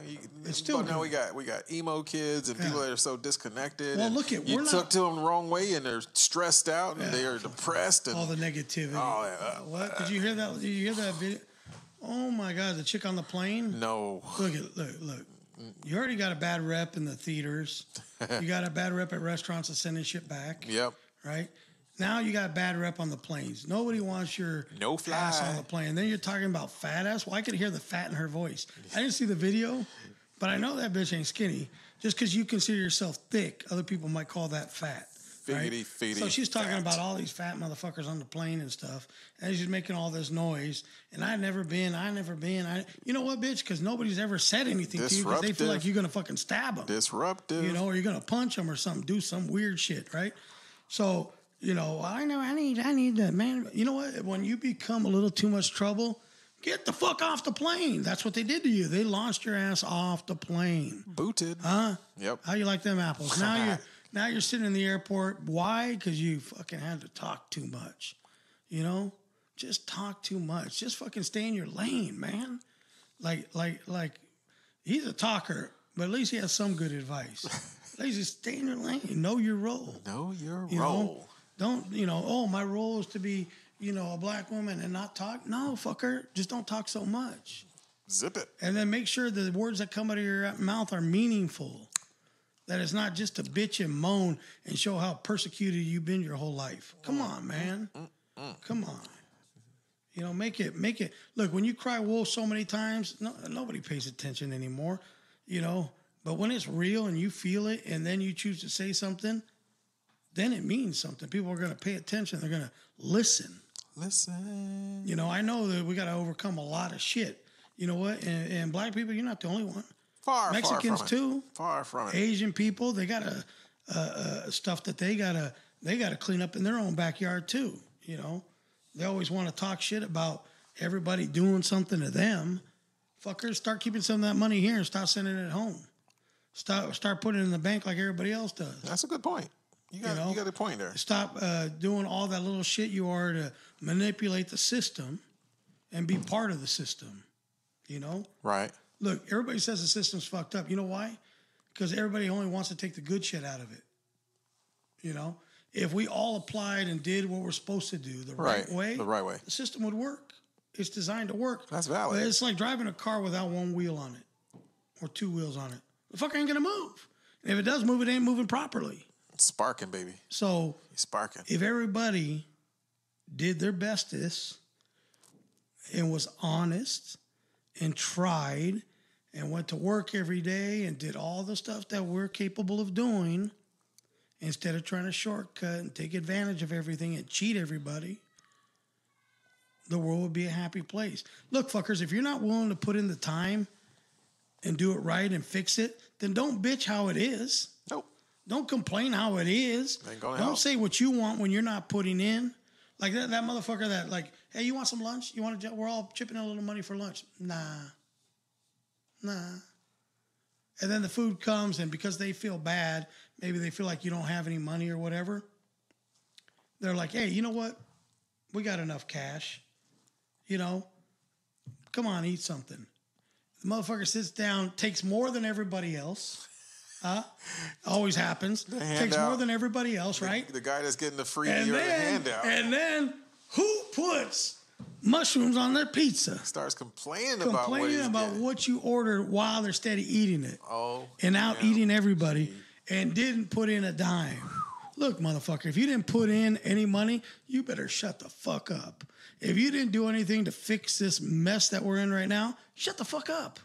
You, it's still but now we got we got emo kids and yeah. people that are so disconnected. Well, look at you we're took not, to them the wrong way and they're stressed out and yeah. they are depressed and all the negativity. Oh, yeah. uh, what did you hear that? Did you hear that video? Oh, my God, the chick on the plane? No. Look, at, look, look. You already got a bad rep in the theaters. You got a bad rep at restaurants of sending shit back. Yep. Right? Now you got a bad rep on the planes. Nobody wants your no fly. ass on the plane. And then you're talking about fat ass. Well, I could hear the fat in her voice. I didn't see the video, but I know that bitch ain't skinny. Just because you consider yourself thick, other people might call that fat. Right? Figgity, figgity, so she's talking fat. about all these fat motherfuckers on the plane and stuff, and she's making all this noise. And I never been, I never been. I, you know what, bitch? Because nobody's ever said anything Disruptive. to you because they feel like you're gonna fucking stab them. Disruptive. You know, or you're gonna punch them or something, do some weird shit, right? So you know, I know I need, I need that man. You know what? When you become a little too much trouble, get the fuck off the plane. That's what they did to you. They launched your ass off the plane. Booted. Huh? Yep. How you like them apples? Now you. Now you're sitting in the airport. Why? Because you fucking had to talk too much. You know? Just talk too much. Just fucking stay in your lane, man. Like, like, like, he's a talker, but at least he has some good advice. At least just stay in your lane. Know your role. Know your you role. Know? Don't, you know, oh, my role is to be, you know, a black woman and not talk. No, fucker. Just don't talk so much. Zip it. And then make sure the words that come out of your mouth are meaningful. That it's not just to bitch and moan and show how persecuted you've been your whole life. Come on, man. Come on. You know, make it, make it. Look, when you cry wolf so many times, no, nobody pays attention anymore, you know. But when it's real and you feel it and then you choose to say something, then it means something. People are going to pay attention. They're going to listen. Listen. You know, I know that we got to overcome a lot of shit. You know what? And, and black people, you're not the only one. Far, Mexicans far from too. It. Far from it. Asian people, they got a, a, a stuff that they got to they got to clean up in their own backyard too, you know. They always want to talk shit about everybody doing something to them. Fuckers, start keeping some of that money here and stop sending it home. Stop, start putting it in the bank like everybody else does. That's a good point. You got, you know, you got a point there. Stop uh, doing all that little shit you are to manipulate the system and be part of the system, you know? Right. Look, everybody says the system's fucked up. You know why? Because everybody only wants to take the good shit out of it, you know? If we all applied and did what we're supposed to do the right, right way, the right way, the system would work. It's designed to work. That's valid. But it's like driving a car without one wheel on it or two wheels on it. The fucker ain't gonna move. And if it does move, it ain't moving properly. It's sparking, baby. So it's sparking. If everybody did their bestest and was honest and tried and went to work every day and did all the stuff that we're capable of doing, instead of trying to shortcut and take advantage of everything and cheat everybody, the world would be a happy place. Look, fuckers, if you're not willing to put in the time and do it right and fix it, then don't bitch how it is. Nope. Don't complain how it is. Ain't gonna help. Don't say what you want when you're not putting in. Like that, that motherfucker that like, hey, you want some lunch? You want to? We're all chipping in a little money for lunch. Nah. Nah. And then the food comes, and because they feel bad, maybe they feel like you don't have any money or whatever, they're like, hey, you know what? We got enough cash. You know, come on, eat something. The motherfucker sits down, takes more than everybody else. Huh? Always happens. Takes more than everybody else, right? The, the guy that's getting the free and then, handout. And then who puts mushrooms on their pizza? Starts complaining, complaining about, what, he's about what you ordered while they're steady eating it. Oh, and out damn. eating everybody. And didn't put in a dime. Look, motherfucker, if you didn't put in any money, you better shut the fuck up. If you didn't do anything to fix this mess that we're in right now, shut the fuck up.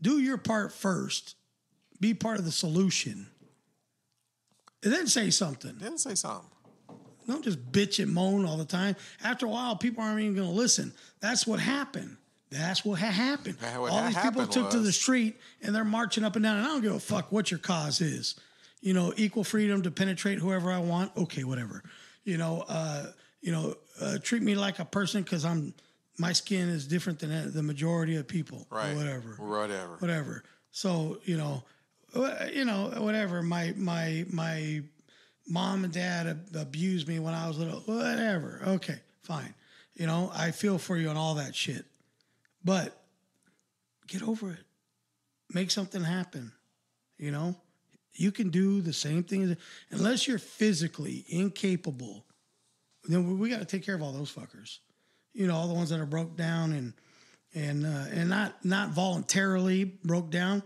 Do your part first. Be part of the solution. And then say something. Then say something. Don't just bitch and moan all the time. After a while, people aren't even going to listen. That's what happened. That's what ha- happened. That, what All these people took was. to the street, and they're marching up and down, and I don't give a fuck what your cause is. You know, equal freedom to penetrate whoever I want. Okay, whatever. You know, uh, you know, uh, treat me like a person because I'm my skin is different than the majority of people. Right. Or whatever. Whatever. Whatever. So you know, you know, whatever. My my my mom and dad abused me when I was little. Whatever. Okay, fine. You know, I feel for you and all that shit. But get over it. Make something happen. You know, you can do the same thing. Unless you're physically incapable, then we got to take care of all those fuckers. You know, all the ones that are broke down and and uh, and not not voluntarily broke down,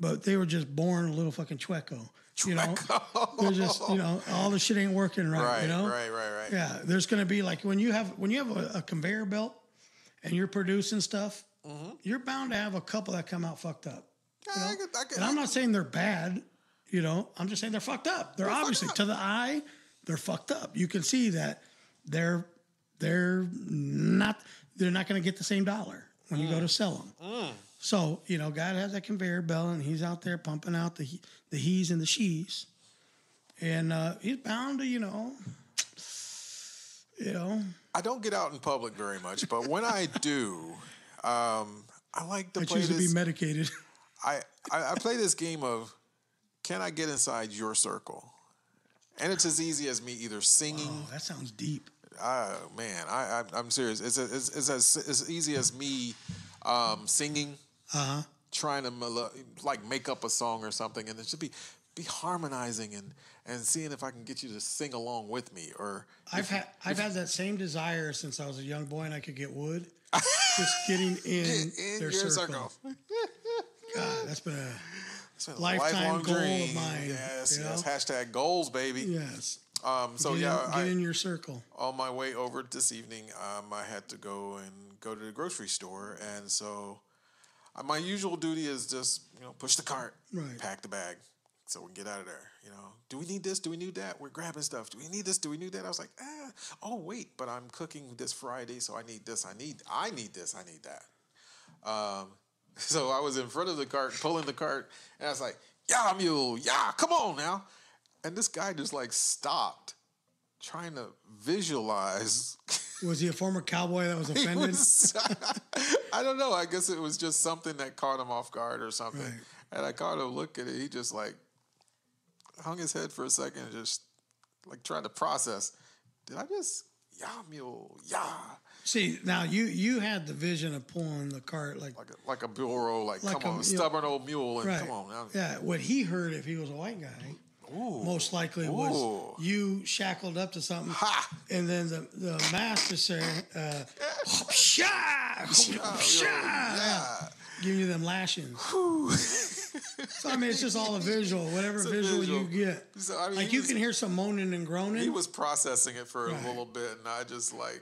but they were just born a little fucking chueco. You know, they're just, you know, all the shit ain't working right. Right, you know? right, right, right. Yeah, there's gonna be like when you have when you have a, a conveyor belt. And you're producing stuff, mm-hmm. you're bound to have a couple that come out fucked up. Yeah, you know? I could, I could, and I'm not saying they're bad, you know. I'm just saying they're fucked up. They're, they're obviously, up. to the eye, they're fucked up. You can see that they're they're not they're not going to get the same dollar when mm. you go to sell them. Mm. So, you know, God has that conveyor belt, and he's out there pumping out the he, the he's and the she's. And uh, he's bound to, you know... You know, I don't get out in public very much, but when I do, um, I like to I play. Choose this, to be medicated. I, I I play this game of, can I get inside your circle? And it's as easy as me either singing. Wow, that sounds deep. Oh man, I, I I'm serious. It's it's it's as as easy as me, um, singing, uh-huh. trying to mel- like make up a song or something, and it should be. Be harmonizing and, and seeing if I can get you to sing along with me. Or I've if, had I've if, had that same desire since I was a young boy and I could get wood. Just getting in, get in their circle. circle. God, that's been a, that's been a lifetime lifelong goal dream. of mine. Yes, yes. Hashtag goals, baby. Yes. Um, so get in, yeah, get I, in your circle. On my way over this evening, um, I had to go and go to the grocery store, and so uh, my usual duty is just you know push the cart, right. pack the bag, so we can get out of there. You know, do we need this? Do we need that? We're grabbing stuff. Do we need this? Do we need that? I was like, ah, oh wait, but I'm cooking this Friday, so I need this. I need, I need this. I need that. Um, so I was in front of the cart, pulling the cart, and I was like, yeah, mule, yeah, come on now. And this guy just like stopped trying to visualize. Was he a former cowboy that was offended? was, I don't know. I guess it was just something that caught him off guard or something. Right. And I caught him look at it. He just like hung his head for a second and just like tried to process. Did I just, yeah, mule, yeah. See, now you you had the vision of pulling the cart like. Like a, like a bureau, like, like come a, on, stubborn know, old mule. And right. Come on. Now. Yeah, what he heard if he was a white guy. Ooh. Most likely it was Ooh. you shackled up to something, ha! And then the, the master saying, uh, yeah. yeah. giving you them lashings. So, I mean, it's just all a visual, whatever visual, visual you get. So, I mean, like, you was, can hear some moaning and groaning. He was processing it for right. a little bit, and I just, like...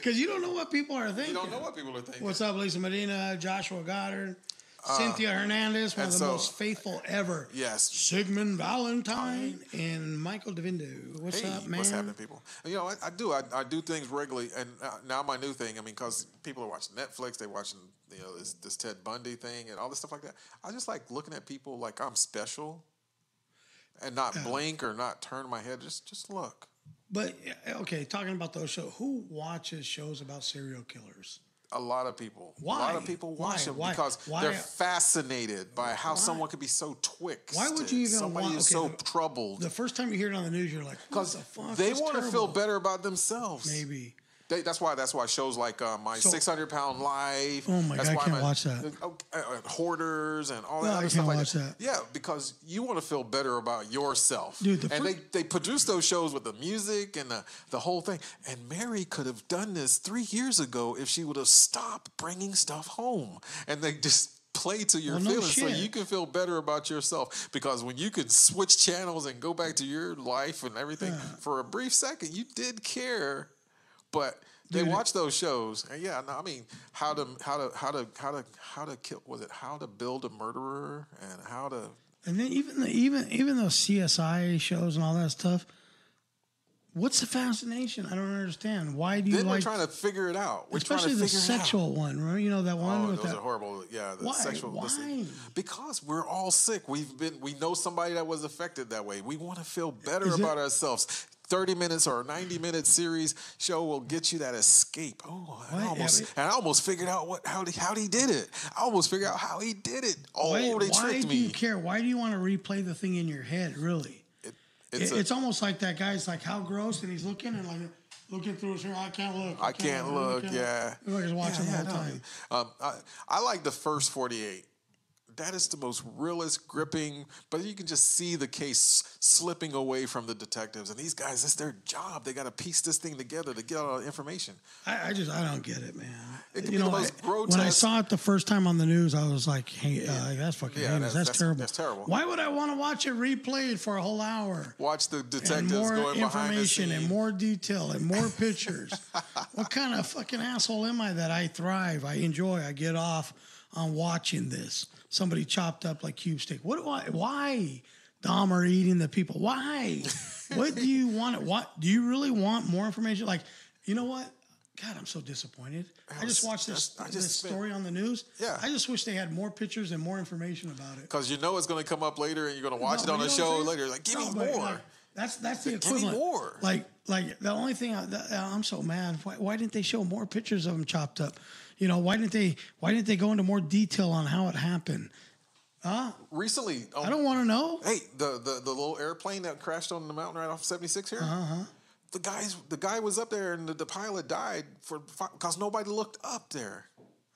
Because you don't know what people are thinking. You don't know what people are thinking. What's up, Lisa Medina, Joshua Goddard... Cynthia uh, Hernandez, one of the so, most faithful ever. Yes. Sigmund Valentine and Michael DeVindo. What's hey, up, man? What's happening, people? You know, I, I do. I, I do things regularly. And uh, now my new thing, I mean, because people are watching Netflix, they're watching, you know, this, this Ted Bundy thing and all this stuff like that. I just like looking at people like I'm special and not uh, blink or not turn my head. Just, just look. But, okay, talking about those shows, who watches shows about serial killers? A lot of people. Why? A lot of people watch Why? them Why? because Why? they're fascinated by how Why? someone could be so twixt. Why would you even Somebody want... Somebody is okay, so the, troubled. The first time you hear it on the news, you're like, what the fuck? They want terrible. to feel better about themselves. Maybe. They, that's why That's why shows like uh, My six hundred pound so, Life. Oh, my that's God, why I can't my, watch that. Uh, uh, Hoarders and all that no, other I stuff like watch that. that. Yeah, because you want to feel better about yourself. Dude, the and first... they, they produce those shows with the music and the, the whole thing. And Mary could have done this three years ago if she would have stopped bringing stuff home. And they just... play to your well, no feelings shit. so you can feel better about yourself, because when you can switch channels and go back to your life and everything yeah. for a brief second, you did care. But they Dude. watch those shows, and yeah, no, I mean, how to how to how to how to how to kill was it how to build a murderer and how to and then even the, even even those C S I shows and all that stuff. What's the fascination? I don't understand. Why do you then like... Then we're trying to figure it out. We're especially the sexual one. Remember, you know, that one? Oh, with those that, are horrible. Yeah, the why? sexual... Why? Listening. Because we're all sick. We've been... We know somebody that was affected that way. We want to feel better Is about it, ourselves. thirty minutes or a ninety minute series show will get you that escape. Oh, I almost... And I almost figured out what how he, how he did it. I almost figured out how he did it. Oh, why, they why tricked me. Why do you care? Why do you want to replay the thing in your head, really? It's, it, a, it's almost like that guy's like, how gross, and he's looking and like looking through his hair. I can't look. I, I can't, can't look. Can't yeah, look. Like he's watching yeah, yeah, the whole no, time. Um, I, I like the first forty-eight. That is the most realist, gripping. But you can just see the case slipping away from the detectives and these guys. It's their job. They got to piece this thing together to get all the information. I, I just I don't get it, man. It can you be know, the most I, grotesque. When I saw it the first time on the news, I was like, "Hey, yeah. uh, that's fucking yeah, that's, that's, that's terrible. That's terrible. Why would I want to watch it replayed for a whole hour? Watch the detectives and more going information behind the and more detail and more pictures. What kind of fucking asshole am I that I thrive? I enjoy. I get off." I'm watching this. Somebody chopped up like cube steak. What do I, why? Dahmer eating the people. Why? What do you want? What do you really want more information? Like, you know what? God, I'm so disappointed. I just watched this, just this story on the news. Yeah. I just wish they had more pictures and more information about it. Because you know it's going to come up later and you're going to watch no, it on the show later. Like, give no, me more. Like, that's that's the, the equivalent. Give me more. Like, like the only thing I, the, I'm so mad. Why, why didn't they show more pictures of them chopped up? You know, why didn't they why didn't they go into more detail on how it happened? Huh? Recently. Um, I don't want to know. Hey, the, the the little airplane that crashed on the mountain right off seventy-six here. Uh-huh. The guys the guy was up there and the, the pilot died for because nobody looked up there.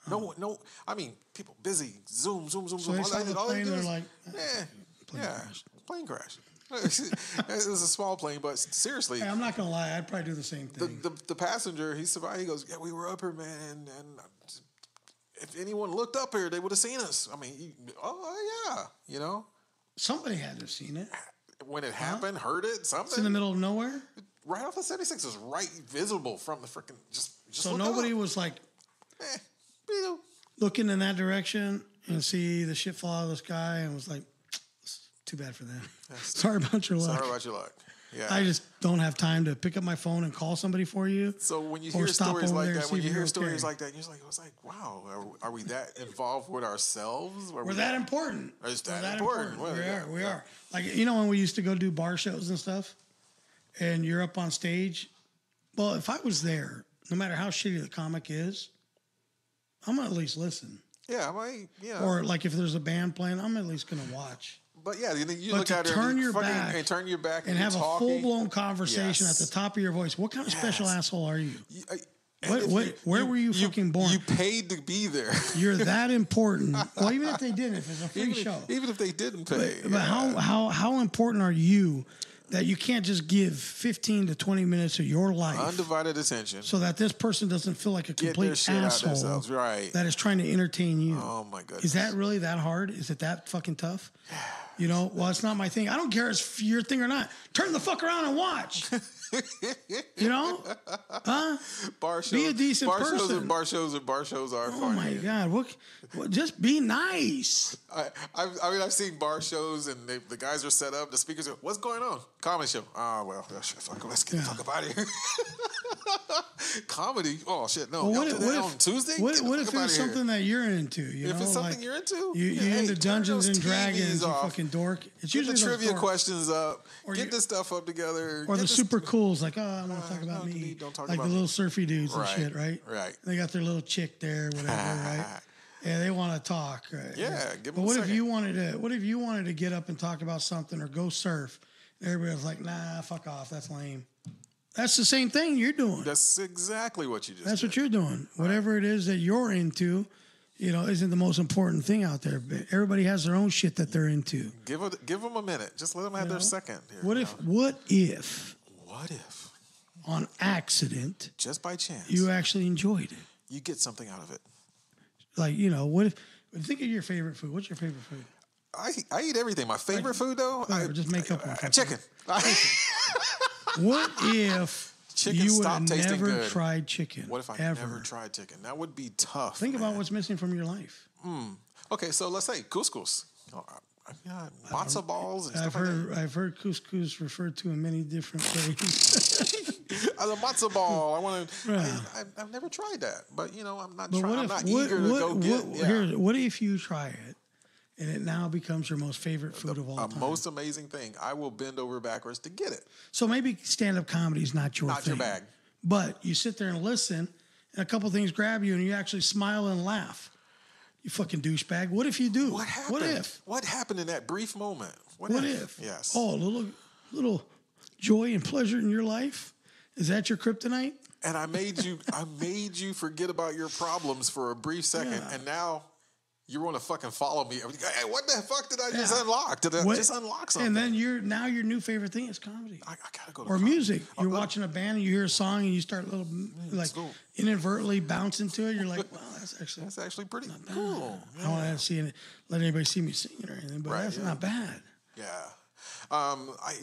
Huh. No no I mean, people busy, zoom zoom zoom so zoom. They all saw that, the all plane, they did was, like, eh, plane yeah, crash. plane crash. It was a small plane, but seriously, hey, I'm not gonna lie, I'd probably do the same thing. The, the, the passenger, he survived. He goes, "Yeah, we were up here, man, and, and if anyone looked up here, they would have seen us." I mean, he, oh yeah, you know, somebody had to have seen it. when it huh? happened, heard it, something. It's in the middle of nowhere? Right off the seventy-six. It was right visible from the freaking... Just, just so nobody was like... Eh, looking in that direction and see the shit fall out of the sky and was like, too bad for them. Sorry about your luck. Sorry about your luck. Yeah. I just don't have time to pick up my phone and call somebody for you. So when you hear stories like that, when you hear stories like that, you're just like, I was like, wow, are, are we that involved with ourselves? Are We're we that, that important. It's that, that important. important. We are. We yeah. are. Like, you know, when we used to go do bar shows and stuff and you're up on stage. Well, if I was there, no matter how shitty the comic is, I'm going to at least listen. Yeah. I might, yeah. Or like if there's a band playing, I'm at least going to watch. But yeah, you, you but look out there and you fucking back and turn your back and, and have a full blown conversation yes. at the top of your voice. What kind of yes. special asshole are you? you I, what, what, you where you, were you, you fucking born? You paid to be there. You're that important. Well, even if they didn't, if it's a free even show, if, even if they didn't pay, but, but yeah. how how how important are you that you can't just give fifteen to twenty minutes of your life undivided attention so that this person doesn't feel like a Get complete shit asshole out right. that is trying to entertain you? Oh my goodness! Is that really that hard? Is it that fucking tough? You know, well, it's not my thing. I don't care if it's your thing or not. Turn the fuck around and watch. You know? Huh? Bar shows, be a decent bar person. Shows and bar shows and bar shows are oh fun. Oh, my God. What, what, just be nice. I, I, I mean, I've seen bar shows, and they, the guys are set up. The speakers are, what's going on? Comedy show. Oh, well, shit, fuck, let's get yeah. the fuck up out of here. Comedy? Oh, shit, no. Well, what if, what if, on Tuesday? What, what if it's something that you're into? You if know? It's something like, you're into? You, yeah, you're hey, into Dungeons and Dragons. Off. You fucking dork. It's get usually the trivia dork. questions up. Or get you, this stuff up together. Or get the super cools, like, oh, I don't want to uh, talk about no, me. Don't talk like about the me. Little surfy dudes right, and shit, right? Right. They got their little chick there, whatever, right? Yeah, they want to talk, right? Yeah, give them but a what second. If you wanted to? What if you wanted to get up and talk about something or go surf? And everybody was like, nah, fuck off, that's lame. That's the same thing you're doing. That's exactly what you just. That's did. What you're doing. Right. Whatever it is that you're into. You know, isn't the most important thing out there. Everybody has their own shit that they're into. Give a, give them a minute. Just let them have you know? Their second. Here, what if? Know? What if? What if? On accident, just by chance, you actually enjoyed it. You get something out of it. Like you know, what if? Think of your favorite food. What's your favorite food? I I eat everything. My favorite like, food though, I just make I, up one. I, chicken. chicken. What if? Chicken stopped tasting good. You would have never tried chicken. What if I ever. never tried chicken? That would be tough. Think man. about what's missing from your life. Mm. Okay, so let's say couscous. Oh, I, I, matzo balls and I've stuff heard, like that. I've heard couscous referred to in many different ways. As a matzo ball, I want to. Yeah. I, I, I've never tried that, but you know, I'm not. But trying, what if, I'm not what, eager what, to go what, get. What, yeah. here, what if you try it? And it now becomes your most favorite food the, of all time. The most amazing thing. I will bend over backwards to get it. So maybe stand-up comedy is not your not thing. Not your bag. But you sit there and listen, and a couple things grab you, and you actually smile and laugh. You fucking douchebag. What if you do? What happened? What if? What happened in that brief moment? What, what if? if? Yes. Oh, a little, little joy and pleasure in your life? Is that your kryptonite? And I made you, I made you forget about your problems for a brief second, yeah. and now... You want to fucking follow me? Hey, what the fuck did I yeah. just unlock? Did I what? just unlock something? And then you're now your new favorite thing is comedy. I, I gotta go to or comedy. music. You're oh, watching a band and you hear a song and you start a little like cool. inadvertently bouncing to it. You're like, wow, that's actually that's actually pretty not bad. cool. Yeah. I don't want to see any, let anybody see me singing or anything, but right, that's yeah. not bad. Yeah. Um, I,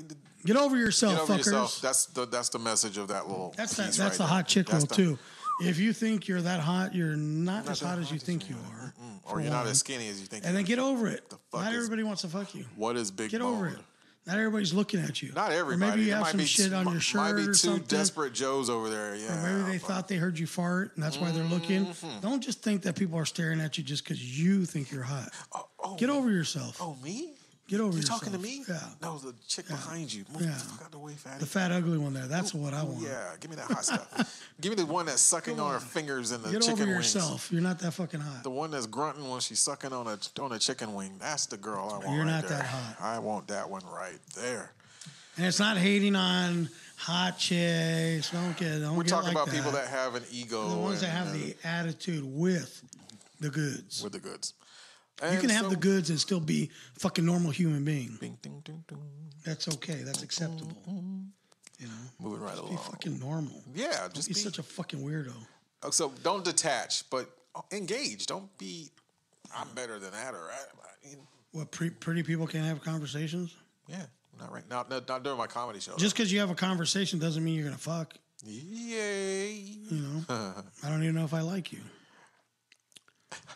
get over yourself, get over fuckers. Yourself. That's the that's the message of that little. That's that, that's right the there. hot chick rule too. If you think you're that hot, you're not, not as hot as you think you are. Or you're not as skinny as you think you are. And then get over it. Not everybody wants to fuck you. What is big bone? Get over it. Not everybody's looking at you. Not everybody. Or maybe you have some shit on your shirt or something. Might be two desperate Joes over there, yeah. Or maybe they thought they heard you fart, and that's why they're looking. Don't just think that people are staring at you just because you think you're hot. Oh, oh, get over yourself. Oh, me? Get over You're yourself. Talking to me? Yeah. No, the chick yeah. behind you. Move yeah. the fuck out the way, fatty. The fat, ugly one there. That's ooh, what I want. Yeah, give me that hot stuff. Give me the one that's sucking on her fingers and the Get chicken wings. Get over yourself. Wings. You're not that fucking hot. The one that's grunting when she's sucking on a on a chicken wing. That's the girl I want. You're right not there. That hot. I want that one right there. And it's not hating on hot chicks. Don't get. Don't We're get talking like about that. people that have an ego. The ones and, that have and, the attitude with the goods. With the goods. And you can have so, the goods and still be a fucking normal human being. Ding, ding, ding, ding. That's okay. That's acceptable. You know, moving right just along. Be fucking normal. Yeah, don't just be, be such a fucking weirdo. So don't detach, but engage. Don't be. I'm better than that, or I, I mean, what? Pre- pretty people can't have conversations. Yeah, Not right now. Not, not during my comedy show. Just because you have a conversation doesn't mean you're gonna fuck. Yay! You know, I don't even know if I like you.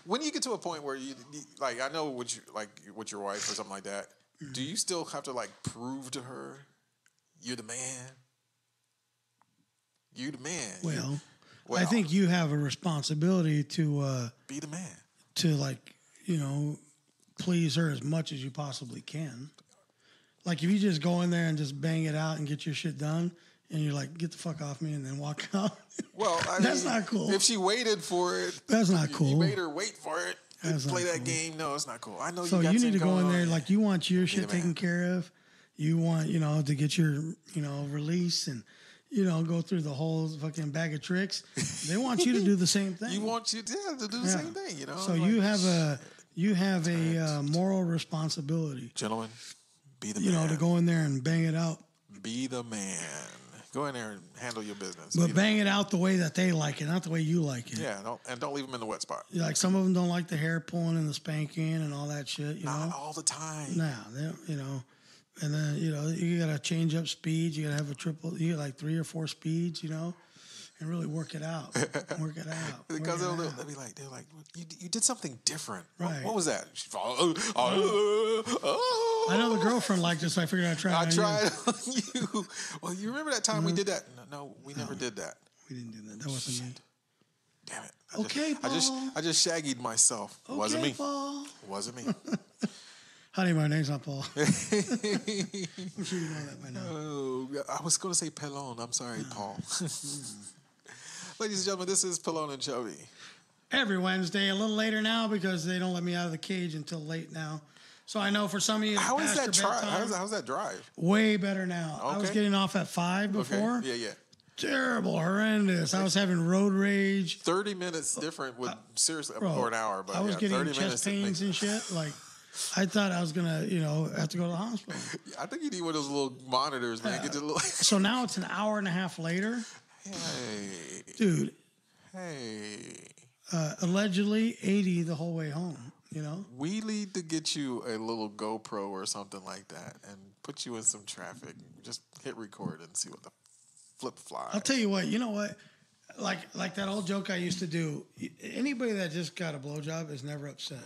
When you get to a point where you, you like, I know what you like with your wife or something like that. Mm. Do you still have to like prove to her you're the man? You're the man. Well, well, I think you have a responsibility to uh, be the man. To like, you know, please her as much as you possibly can. Like if you just go in there and just bang it out and get your shit done, and you're like, get the fuck off me, and then walk out. Well, I that's mean, not cool. If she waited for it, that's not you, cool. You made her wait for it. That's play that cool. game. No, it's not cool. I know. So you, got you need to go in there on. Like you want your shit taken care of. You want, you know, to get your, you know, release and, you know, go through the whole fucking bag of tricks. They want you to do the same thing. You want you to, to do the yeah. same thing. You know. So like, you have a you have a uh, moral responsibility, gentlemen. Be the you man. You know, to go in there and bang it out. Be the man. Go in there and handle your business. But bang it out the way that they like it, not the way you like it. Yeah, don't, and don't leave them in the wet spot. Like some of them don't like the hair pulling and the spanking and all that shit. You not know? All the time. Nah, they, you know, and then you know you gotta change up speeds. You gotta have a triple. You got like three or four speeds. You know, and really work it out. Work it out. Because they'll, they'll, they'll be like, they're like, you you did something different. Right. What, what was that? Oh, oh, oh, oh. I know the girlfriend liked it, so I figured I'd try it I tried on you. Well, you remember that time no. we did that? No, no we no, never did that. We didn't do that. That wasn't Shit. me. Damn it. I okay, just, Paul. I just, I just shaggied myself. Okay, wasn't me. Paul. Wasn't me. Honey, my name's not Paul. I'm sure you know that by now. Oh, I was going to say Pelon. I'm sorry, no. Paul. Ladies and gentlemen, this is Pelon and Chubby. Every Wednesday, a little later now because they don't let me out of the cage until late now. So I know for some of you, how is that drive? How's, how's that drive? Way better now. Okay. I was getting off at five before. Okay. Yeah, yeah. Terrible, horrendous. I was having road rage. Thirty minutes different with uh, seriously bro, or an hour, but I was yeah, getting thirty chest pains and shit. Like I thought I was gonna, you know, have to go to the hospital. I think you need one of those little monitors, man. Uh, Get the little so now it's an hour and a half later. Hey, dude. Hey. Uh, allegedly eighty the whole way home. You know, we need to get you a little GoPro or something like that and put you in some traffic. Just hit record and see what the flip flies. I'll tell you what, you know what? Like like that old joke I used to do. Anybody that just got a blowjob is never upset.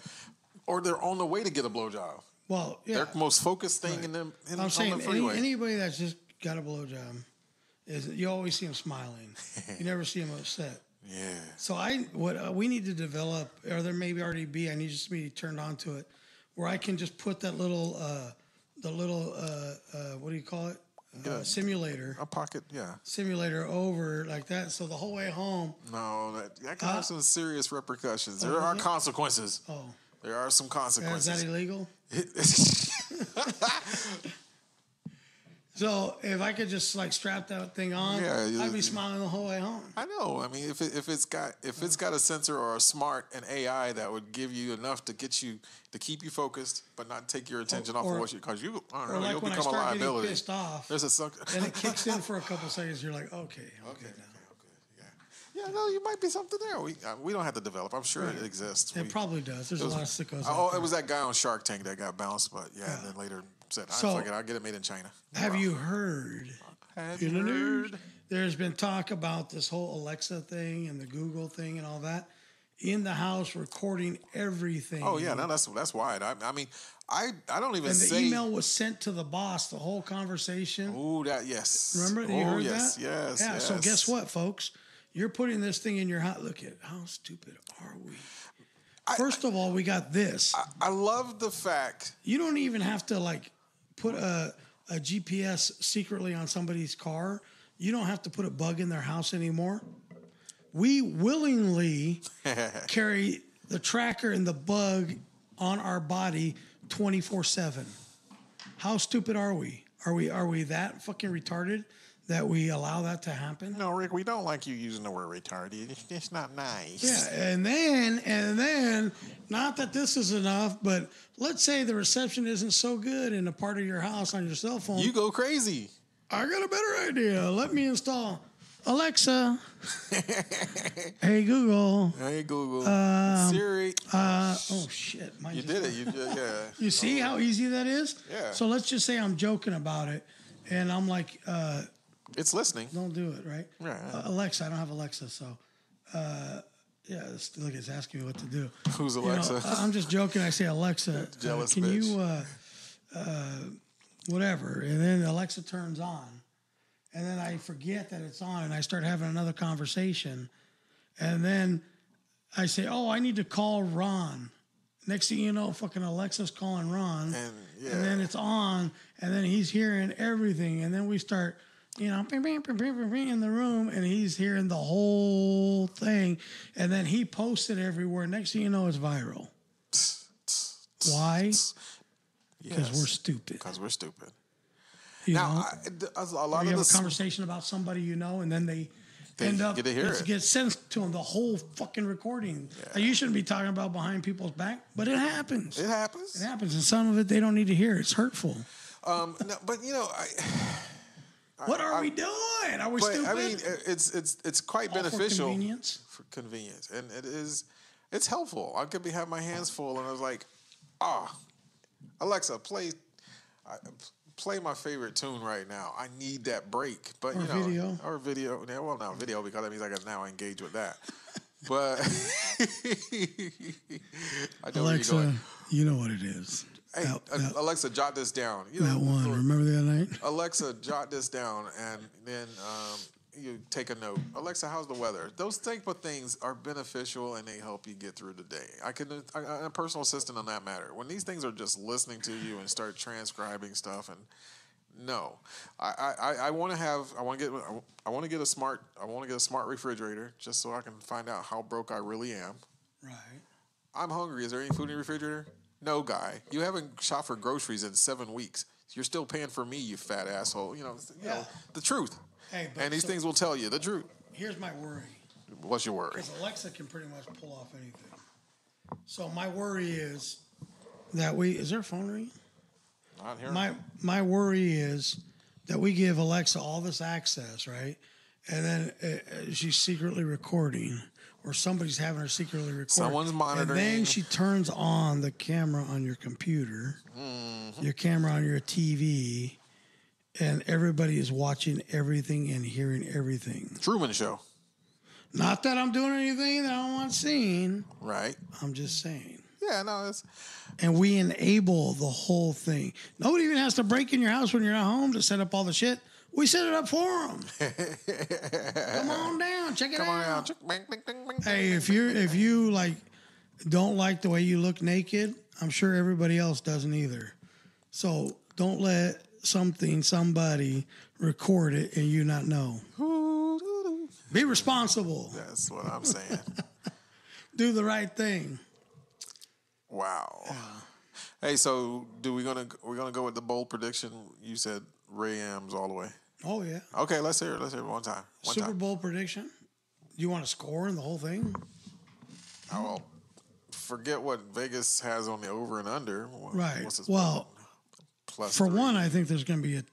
Or they're on the way to get a blowjob. Well, yeah. Their most focused thing right. in them in, I'm saying, on the freeway. Any, anybody that's just got a blowjob, is you always see them smiling. You never see them upset. Yeah. So I, what uh, we need to develop, or there maybe already be, I need just to be turned on to it, where I can just put that little, uh, the little, uh, uh, what do you call it? Uh, simulator. A pocket, yeah. Simulator over like that. So the whole way home. No, that, that can uh, have some serious repercussions. There uh, are consequences. Oh. There are some consequences. Is that illegal? So if I could just like strap that thing on, yeah, I'd be smiling the whole way home. I know. I mean, if it, if it's got if it's got a sensor or a smart an A I that would give you enough to get you to keep you focused, but not take your attention or, off or, of what you because you I don't know, like you'll when become I start a liability. Getting pissed off, there's a sucker. Then it kicks in for a couple seconds. You're like, okay, okay, okay, now. okay, okay, yeah, yeah. No, you might be something there. We uh, we don't have to develop. I'm sure right. it exists. It we, probably does. There's was, a lot of sickos. Oh, it was that guy on Shark Tank that got bounced, but yeah, yeah. and then later. Said, so, fucking, I'll get it made in China. Have wow. you heard? Have you heard? There's been talk about this whole Alexa thing and the Google thing and all that in the house recording everything. Oh yeah, no, that's that's wide. I, I mean, I I don't even. And the say... email was sent to the boss. The whole conversation. Oh, that yes. Remember? You oh heard yes, that? yes, yeah. Yes. So guess what, folks? You're putting this thing in your house. Look at how stupid are we? First of all, we got this. I, I love the fact you don't even have to like. Put a, a G P S secretly on somebody's car. You don't have to put a bug in their house anymore. We willingly carry the tracker and the bug on our body twenty-four seven. How stupid are we? Are we are we that fucking retarded that we allow that to happen? No, Rick, we don't like you using the word retarded. It's, it's not nice. Yeah, and then and then not that this is enough, but let's say the reception isn't so good in a part of your house on your cell phone. You go crazy. I got a better idea. Let me install Alexa. Hey, Google. Hey, Google. Uh, Siri. Uh, oh, shit. Mine you did it. You did, yeah. You see oh, how easy that is? Yeah. So let's just say I'm joking about it, and I'm like... Uh, it's listening. Don't do it, right? Right. Uh, Alexa. I don't have Alexa, so... Uh, yeah, it's, look, it's asking me what to do. Who's Alexa? You know, I'm just joking. I say, Alexa, jealous uh, can bitch. you... Uh, uh, whatever. And then Alexa turns on. And then I forget that it's on, and I start having another conversation. And then I say, oh, I need to call Ron. Next thing you know, fucking Alexa's calling Ron. And, yeah. and then it's on, and then he's hearing everything. And then we start, you know, bing, bing, bing, bing, bing, bing, in the room, and he's hearing the whole thing. And then he posts it everywhere. Next thing you know, it's viral. Why? Because yes. we're stupid. Because we're stupid. You now, I, a lot you of have this, a conversation about somebody you know, and then they, they end up get to hear it gets sent to them the whole fucking recording. Yeah. Now, you shouldn't be talking about behind people's back, but it happens. It happens. It happens, and some of it they don't need to hear. It's hurtful. Um, no, but you know, I, I, what are I, we doing? Are we but, stupid? I mean, it's it's it's quite All beneficial for convenience. For convenience, and it is it's helpful. I could be have my hands full, and I was like, ah, oh, Alexa, play. I, Play my favorite tune right now. I need that break. But or you know, video. Or video. Well, now video because that means I can now engage with that. But I know Alexa, where you're going. You know what it is. Hey, that, that, Alexa, jot this down. You that know, one. Or, remember the other night? Alexa, jot this down, and then um, you take a note. Alexa, how's the weather? Those type of things are beneficial, and they help you get through the day. I can I, I'm a personal assistant on that matter. When these things are just listening to you and start transcribing stuff, and no, I I, I want to have I want to get I want to get a smart I want to get a smart refrigerator just so I can find out how broke I really am. Right. I'm hungry. Is there any food in the refrigerator? No, Guy. You haven't shopped for groceries in seven weeks. You're still paying for me, you fat asshole. You know, you yeah. know the truth. Hey, but and these so, things will tell you the truth. Here's my worry. What's your worry? Because Alexa can pretty much pull off anything. So my worry is that we... Is there a phone ring? Not here. My, my worry is that we give Alexa all this access, right? And then uh, she's secretly recording, or somebody's having her secretly record. Someone's monitoring. And then she turns on the camera on your computer, mm-hmm. your camera on your T V... And everybody is watching everything and hearing everything. Truman Show. Not that I'm doing anything that I don't want seen. Right. I'm just saying. Yeah, no. It's... And we enable the whole thing. Nobody even has to break in your house when you're not home to set up all the shit. We set it up for them. Come on down. Check it Come out. Come on down. Hey, if you if you like don't like the way you look naked, I'm sure everybody else doesn't either. So don't let... something, somebody record it and you not know. Be responsible. That's what I'm saying. Do the right thing. Wow. Yeah. Hey, so do we gonna we're gonna go with the bold prediction? You said Rams all the way. Oh yeah. Okay, let's hear it. Let's hear it one time. One Super time. Bowl prediction. You want to score in the whole thing? Oh, well, forget what Vegas has on the over and under. What, right. What's his well. Problem? Plus For three. one, I think there's going to be a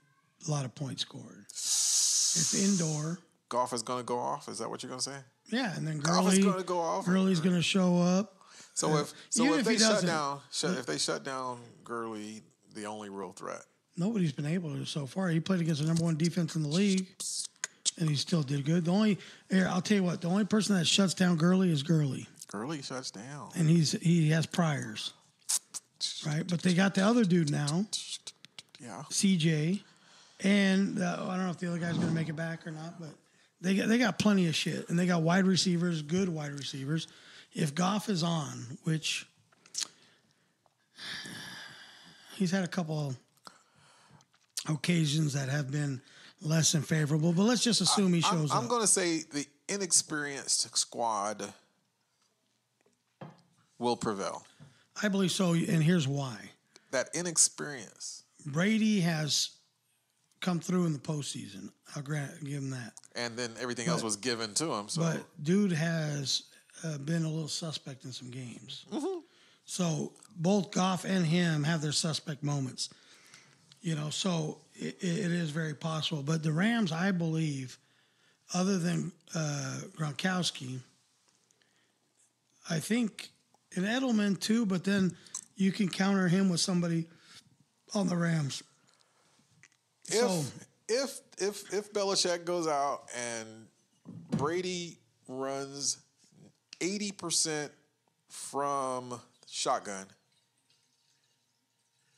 lot of points scored. It's indoor. Golf is going to go off? Is that what you're going to say? Yeah, and then Golf Gurley, is going to go off. Gurley's going to show up. So uh, if so if, if they shut down shut, if they shut down Gurley, the only real threat. Nobody's been able to so far. He played against the number one defense in the league, and he still did good. The only here, I'll tell you what, the only person that shuts down Gurley is Gurley. Gurley shuts down, and he's he has priors. Right, but they got the other dude now, yeah, C J, and uh, I don't know if the other guy's going to make it back or not, but they got, they got plenty of shit, and they got wide receivers, good wide receivers. If Goff is on, which he's had a couple occasions that have been less than favorable, but let's just assume I, he shows I'm, up. I'm going to say the inexperienced squad will prevail. I believe so, and here's why. That inexperience. Brady has come through in the postseason. I'll grant, give him that. And then everything but, else was given to him. So. But dude has uh, been a little suspect in some games. Mm-hmm. So both Goff and him have their suspect moments. You know, so it, it is very possible. But the Rams, I believe, other than uh, Gronkowski, I think, and Edelman too, but then you can counter him with somebody on the Rams. If, so, if if if Belichick goes out and Brady runs eighty percent from shotgun,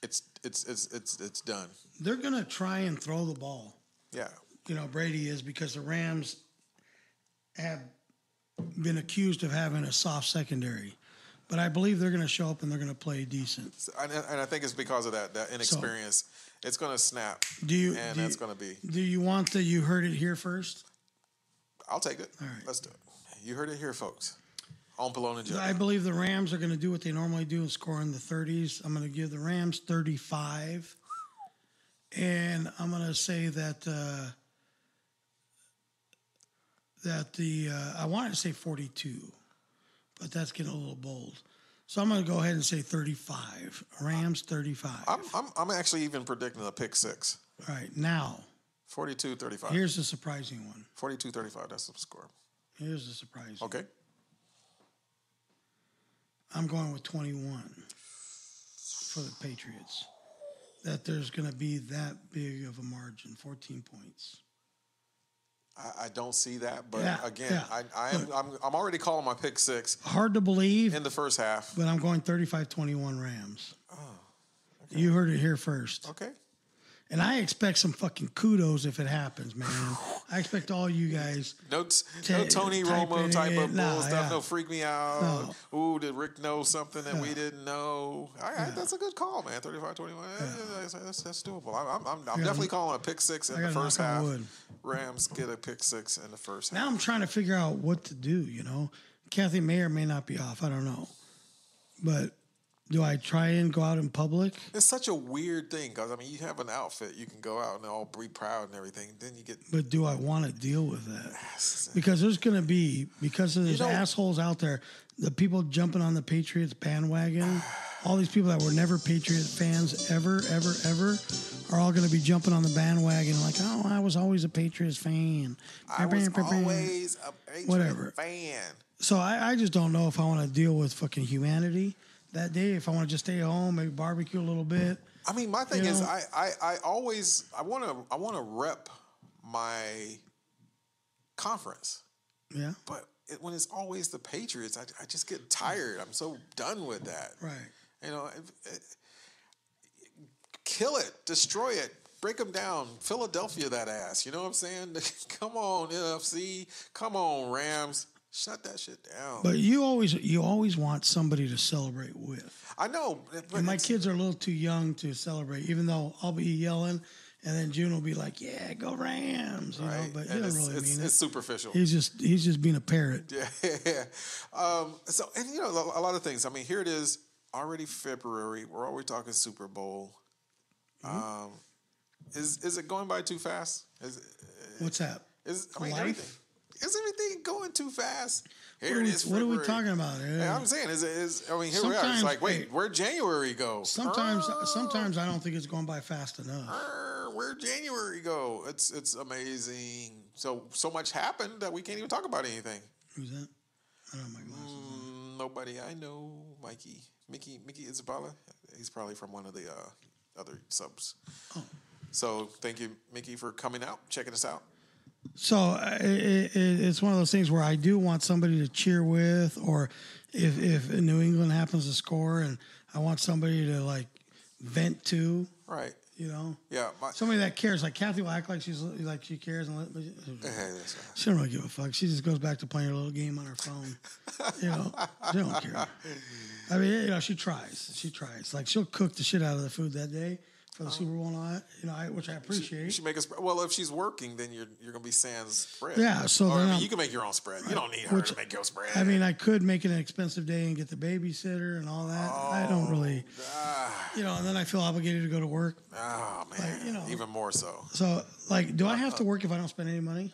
it's it's it's it's it's done. They're gonna try and throw the ball. Yeah, you know Brady is, because the Rams have been accused of having a soft secondary, but I believe they're gonna show up and they're gonna play decent. So, and, and I think it's because of that that inexperience. So, it's gonna snap. Do you? And do that's you, gonna be. Do you want the you heard it here first? I'll take it. All right, let's do it. You heard it here, folks. On Pelon and Chubby. I believe the Rams are going to do what they normally do and score in the thirties. I'm going to give the Rams thirty-five. And I'm going to say that uh, that the uh, I wanted to say forty-two, but that's getting a little bold. So I'm going to go ahead and say thirty-five. Rams thirty-five. I'm I'm, I'm actually even predicting a pick six. All right, now. forty-two thirty-five. Here's the surprising one. forty-two thirty-five, that's the score. Here's the surprise. Okay. I'm going with twenty-one for the Patriots. That there's going to be that big of a margin, fourteen points. I, I don't see that, but yeah, again, yeah. I, I am, I'm I'm already calling my pick six. Hard to believe. In the first half. But I'm going thirty-five twenty-one Rams. Oh, okay. You heard it here first. Okay. And I expect some fucking kudos if it happens, man. I expect all you guys. No, t- t- no Tony Romo type of bull nah, stuff. Yeah. No, freak me out. No. Ooh, did Rick know something that yeah. we didn't know? All right, yeah. That's a good call, man. thirty-five twenty-one. Yeah. That's, that's, that's doable. I'm, I'm, I'm definitely knock, calling a pick six in the first half. Rams get a pick six in the first half. Now I'm trying to figure out what to do, you know. Kathy may or may not be off. I don't know. But. Do I try and go out in public? It's such a weird thing, because, I mean, you have an outfit. You can go out and all be proud and everything. Then you get... But do I want to deal with that? Because there's going to be... Because there's you know, assholes out there, the people jumping on the Patriots bandwagon, all these people that were never Patriot fans ever, ever, ever, are all going to be jumping on the bandwagon like, oh, I was always a Patriots fan. I was always a Patriots fan. So I, I just don't know if I want to deal with fucking humanity that day, if I want to just stay at home, maybe barbecue a little bit. I mean, my thing you know? is, I, I, I always I want to I want to rep my conference. Yeah. But it, when it's always the Patriots, I, I just get tired. I'm so done with that. Right. You know, it, it, kill it, destroy it, break them down, Philadelphia that ass. You know what I'm saying? Come on, N F C. Come on, Rams. Shut that shit down. But you always you always want somebody to celebrate with. I know. And my kids are a little too young to celebrate, even though I'll be yelling, and then June will be like, "Yeah, go Rams!" You right. know, but he doesn't really it's, mean it. It's superficial. He's just he's just being a parrot. Yeah. um, so and you know a lot of things. I mean, here it is already February. We're already talking Super Bowl. Mm-hmm. Um, is is it going by too fast? Is, What's that? Is I mean, life? Everything. Is everything going too fast? Here what it is. We, what are we talking about? Yeah. Yeah, I'm saying is, is I mean here sometimes, we are. It's like wait, hey, where'd January go? Sometimes, uh, sometimes I don't think it's going by fast enough. Uh, where'd January go? It's it's amazing. So so much happened that we can't even talk about anything. Who's that? I don't have my glasses. Mm, on. Nobody I know. Mikey, Mickey, Mickey Isabella. He's probably from one of the uh, other subs. Oh. So thank you, Mickey, for coming out, checking us out. So uh, it, it, it's one of those things where I do want somebody to cheer with, or if, if New England happens to score, and I want somebody to like vent to, right? You know, yeah, my, somebody that cares. Like Kathy will act like she's like she cares, and let, she, she doesn't really give a fuck. She just goes back to playing her little game on her phone. You know, she don't care. I mean, you know, she tries. She tries. Like she'll cook the shit out of the food that day. For the um, Super Bowl and all that, you know, I, which I appreciate. She, she make us well. If she's working, then you're you're gonna be sans spread. Yeah, so or, I mean, you can make your own spread. Right. You don't need her which, to make your spread. I mean, I could make it an expensive day and get the babysitter and all that. Oh, I don't really, uh, you know. And then I feel obligated to go to work. Oh man, like, you know, even more so. So, like, do I have to work if I don't spend any money?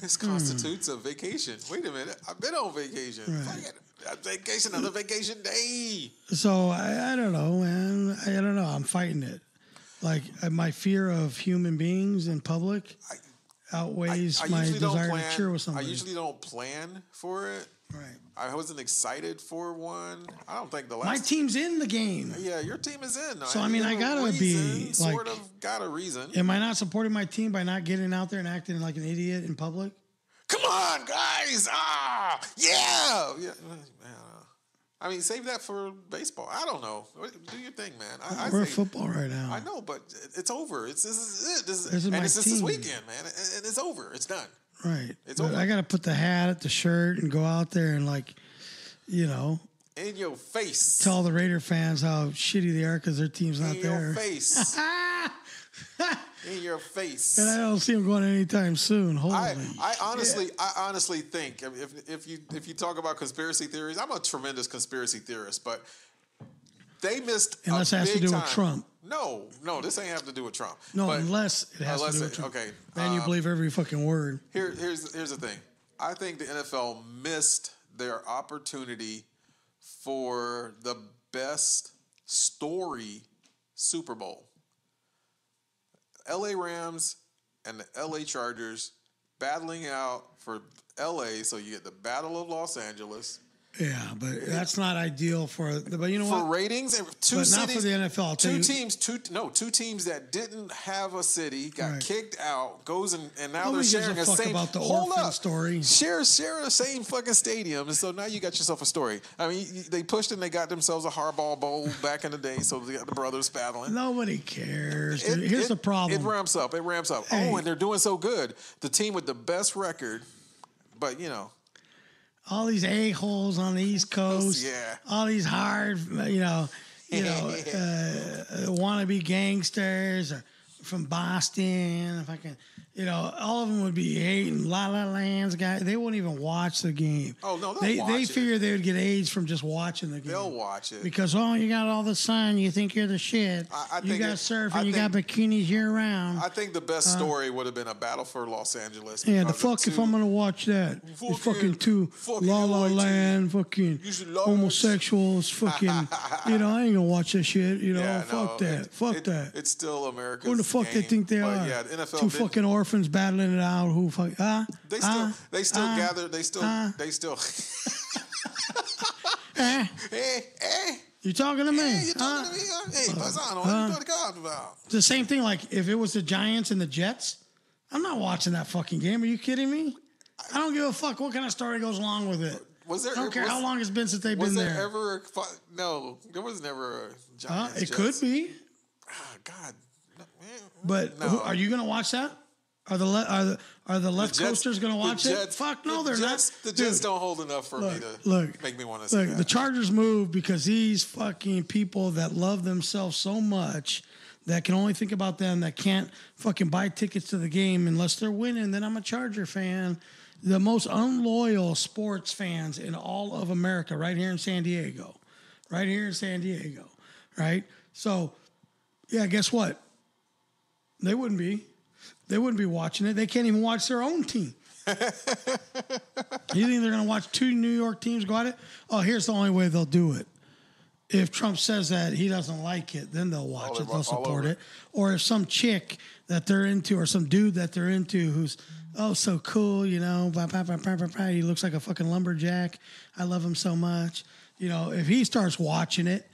This constitutes mm. a vacation. Wait a minute, I've been on vacation. Right. A vacation, another vacation day. So I, I don't know, man. I, I don't know. I'm fighting it. Like my fear of human beings in public I, outweighs I, I my desire plan, to cheer with somebody. I usually don't plan for it. Right. I wasn't excited for one. I don't think the last... My team's in the game. Yeah, your team is in. So, I, I mean, I gotta reason, be... like, sort of got a reason. Am I not supporting my team by not getting out there and acting like an idiot in public? Come on, guys! Ah! Yeah! Yeah. I mean, save that for baseball. I don't know. Do your thing, man. I, We're I say, football right now. I know, but it's over. It's This is it. This is, this is and my it's team. This weekend, man. And it's over. It's done. Right. It's over. I got to put the hat, the shirt, and go out there and, like, you know. In your face. Tell the Raider fans how shitty they are because their team's not there. In your face. In your face. And I don't see him going anytime soon. Holy I, I honestly, shit. I honestly think if if you if you talk about conspiracy theories, I'm a tremendous conspiracy theorist, but they missed. Unless a it has big to do time. with Trump. No, no, this ain't have to do with Trump. No, but unless it has unless to do with Trump. It, okay, man, um, you believe every fucking word. Here, here's here's the thing. I think the N F L missed their opportunity for the best story Super Bowl. L A Rams and the L A Chargers battling out for L A, so you get the Battle of Los Angeles. Yeah, but that's not ideal for. But you know for what? For ratings, and two but cities, not for the N F L. I'll two tell you. teams, two no, two teams that didn't have a city got right. kicked out. Goes and, and now Nobody they're sharing a the same. About the hold up, story. Share share the same fucking stadium, and so now you got yourself a story. I mean, they pushed and they got themselves a Harbaugh Bowl back in the day, so they got the brothers battling. Nobody cares. It, Here's it, the problem. It ramps up. It ramps up. Hey. Oh, and they're doing so good. The team with the best record, but you know. All these a-holes on the East Coast, yeah. all these hard, you know, you know, uh, wannabe gangsters or from Boston, if I can, you know, all of them would be hating La La Land's guy. They won't even watch the game. Oh no, they watch they figure they would get AIDS from just watching the game. They'll watch it because oh, you got all the sun, you think you're the shit. I, I you think got it, surfing, I you think, got bikinis year round. I think the best uh, story would have been a battle for Los Angeles. Yeah, the fuck the if I'm gonna watch that? Fucking, fucking two fucking La La Land, fucking homosexuals, fucking. You know, I ain't gonna watch that shit. You know, yeah, fuck no, that, it, fuck it, that. It's still America's Who the fuck game, they think they are? Yeah, the N F L two fucking orphans battling it out. Who fuck? Ah, uh, they still, uh, they still uh, gather. They still, uh, they still. eh, eh, eh. You talking to me? Hey, you talking uh, to me? Hey, uh, Pazano, what uh, you talking God about? It's the same thing. Like if it was the Giants and the Jets, I'm not watching that fucking game. Are you kidding me? I, I don't give a fuck what kind of story goes along with it. Was there? I don't care was, how long it's been since they've been there. Was there ever? A, no, there was never a Giants. Uh, it Jets. could be. Oh, God. But no. who, are you going to watch that? Are the le- are the are the left the Jets, coasters going to watch Jets, it? Fuck no, the they're Jets, not. The Jets Dude, don't hold enough for look, me to look, make me want to see look, that. The Chargers move because these fucking people that love themselves so much that can only think about them that can't fucking buy tickets to the game unless they're winning. Then I'm a Charger fan. The most unloyal sports fans in all of America, right here in San Diego, right here in San Diego, right. So, yeah, guess what? They wouldn't be. They wouldn't be watching it. They can't even watch their own team. You think they're going to watch two New York teams go at it? Oh, here's the only way they'll do it. If Trump says that he doesn't like it, then they'll watch all it. They'll support it. Or if some chick that they're into or some dude that they're into who's, oh, so cool, you know, bah, bah, bah, bah, bah, bah, he looks like a fucking lumberjack. I love him so much. You know, if he starts watching it,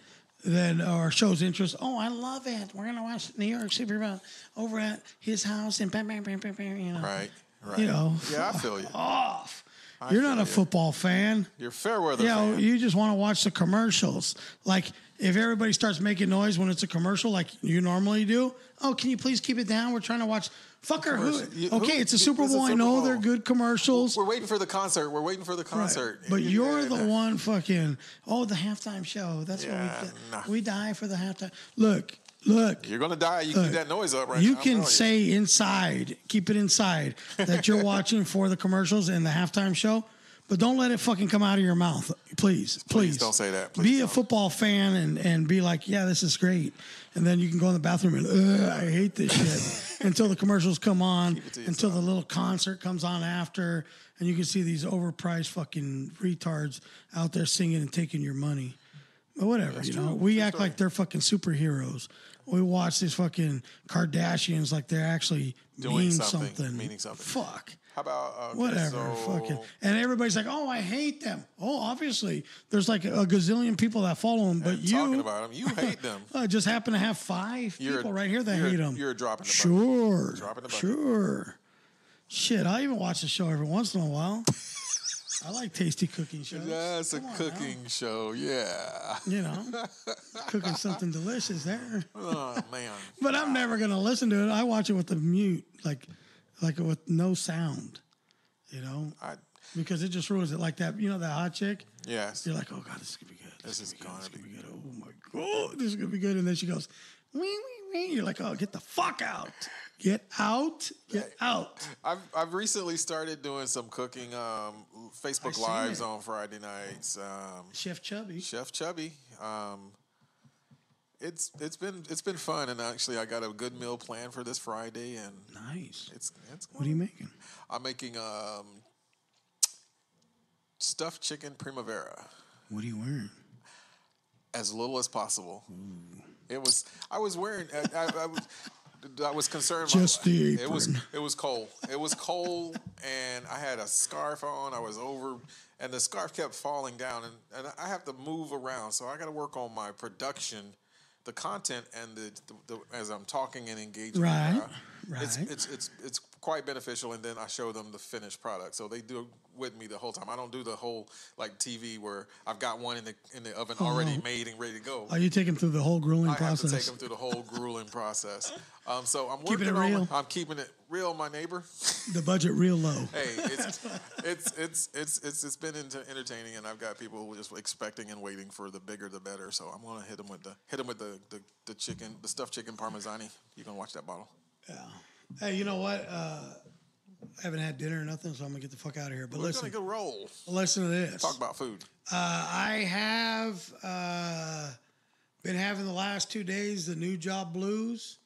Then or shows interest. Oh, I love it. We're gonna watch New York Super Bowl over at his house and bam, bam, bam, bam, bam. You know, right, right. You know, yeah, I feel you. Off. I You're not a you. football fan. You're fair weather. Yeah, you, know, you just want to watch the commercials. Like if everybody starts making noise when it's a commercial, like you normally do. Oh, can you please keep it down? We're trying to watch. Fucker, who? You, okay, who, it's a Super Bowl. A Super I know Bowl. They're good commercials. We're waiting for the concert. We're waiting for the concert. Right. But you, you're yeah, the yeah. one fucking, oh, the halftime show. That's yeah, what we nah. We die for the halftime. Look, look. You're going to die. You look, keep that noise up right you now. Can you can say inside, keep it inside, that you're watching for the commercials and the halftime show, but don't let it fucking come out of your mouth. Please, please. Please don't say that. Please be don't. a football fan and, and be like, yeah, this is great. And then you can go in the bathroom and, ugh, I hate this shit until the commercials come on, until the little concert comes on after, and you can see these overpriced fucking retards out there singing and taking your money. But whatever, That's you know, true. we That's act true. like they're fucking superheroes. we watch these fucking Kardashians like they're actually doing mean something, something. Meaning something. Fuck. How about uh, whatever? So... Fucking and everybody's like, oh, I hate them. Oh, obviously, there's like a gazillion people that follow them, but and you talking about them, you hate them. I just happen to have five you're people a, right here that hate them. You're dropping the sure, bucket. dropping the bucket. Sure. Shit, I even watch the show every once in a while. I like tasty cooking shows. That's Come a cooking now. show, yeah. You know, cooking something delicious there. Oh, man. But I'm never going to listen to it. I watch it with the mute, like like with no sound, you know, I, because it just ruins it. Like that, you know, that hot chick? Yes. You're like, oh, God, this is going to be good. This, this is going to be, be good. Oh, my God, this is going to be good. And then she goes, wee, wee, wee. You're like, oh, get the fuck out. Get out. Get out. I've I've recently started doing some cooking um, Facebook Lives it. on Friday nights. Um, Chef Chubby. Chef Chubby. Um, it's it's been it's been fun, and actually I got a good meal planned for this Friday. And nice. It's it's. Cool. What are you making? I'm making um, stuffed chicken primavera. What are you wearing? As little as possible. Ooh. It was. I was wearing. I, I, I was. I was concerned. Just my, the apron. It was it was cold. It was cold, and I had a scarf on. I was over, and the scarf kept falling down, and, and I have to move around, so I got to work on my production, the content, and the, the, the as I'm talking and engaging. Right, right. It's, it's it's it's quite beneficial, and then I show them the finished product, so they do it with me the whole time. I don't do the whole like T V where I've got one in the in the oven oh. already made and ready to go. Are you taking through the whole grueling I process? I have to take them through the whole grueling process. Um, so I'm working keeping it on, real. I'm keeping it real, my neighbor. The budget real low. Hey, it's it's it's it's it's it's been entertaining, and I've got people just expecting and waiting for the bigger the better. So I'm gonna hit them with the hit them with the the, the chicken, the stuffed chicken parmesan. You can watch that bottle. Yeah. Hey, you know what? Uh, I haven't had dinner or nothing, so I'm gonna get the fuck out of here. But we're listen, gonna go roll. Listen to this. Talk about food. Uh, I have uh, been having the last two days the new job blues.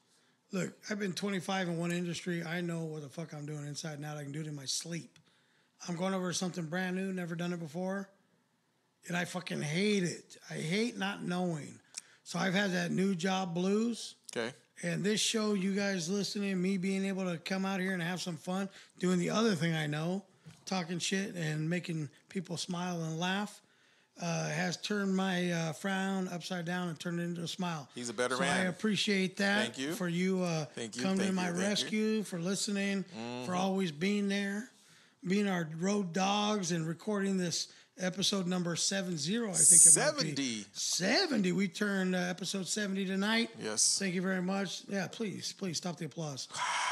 Look, I've been twenty-five in one industry. I know what the fuck I'm doing inside and out. I can do it in my sleep. I'm going over something brand new, never done it before, and I fucking hate it. I hate not knowing. So I've had that new job blues. Okay. And this show, you guys listening, me being able to come out here and have some fun, doing the other thing I know, talking shit and making people smile and laugh. Uh, has turned my uh, frown upside down and turned it into a smile. He's a better so man. I appreciate that. Thank you. For you, uh, thank you. coming thank to my you. rescue, you. for listening, mm-hmm. for always being there, being our road dogs and recording this episode number seventy, I think seventy. It might be. seventy. We turned uh, episode seventy tonight. Yes. Thank you very much. Yeah, please, please stop the applause.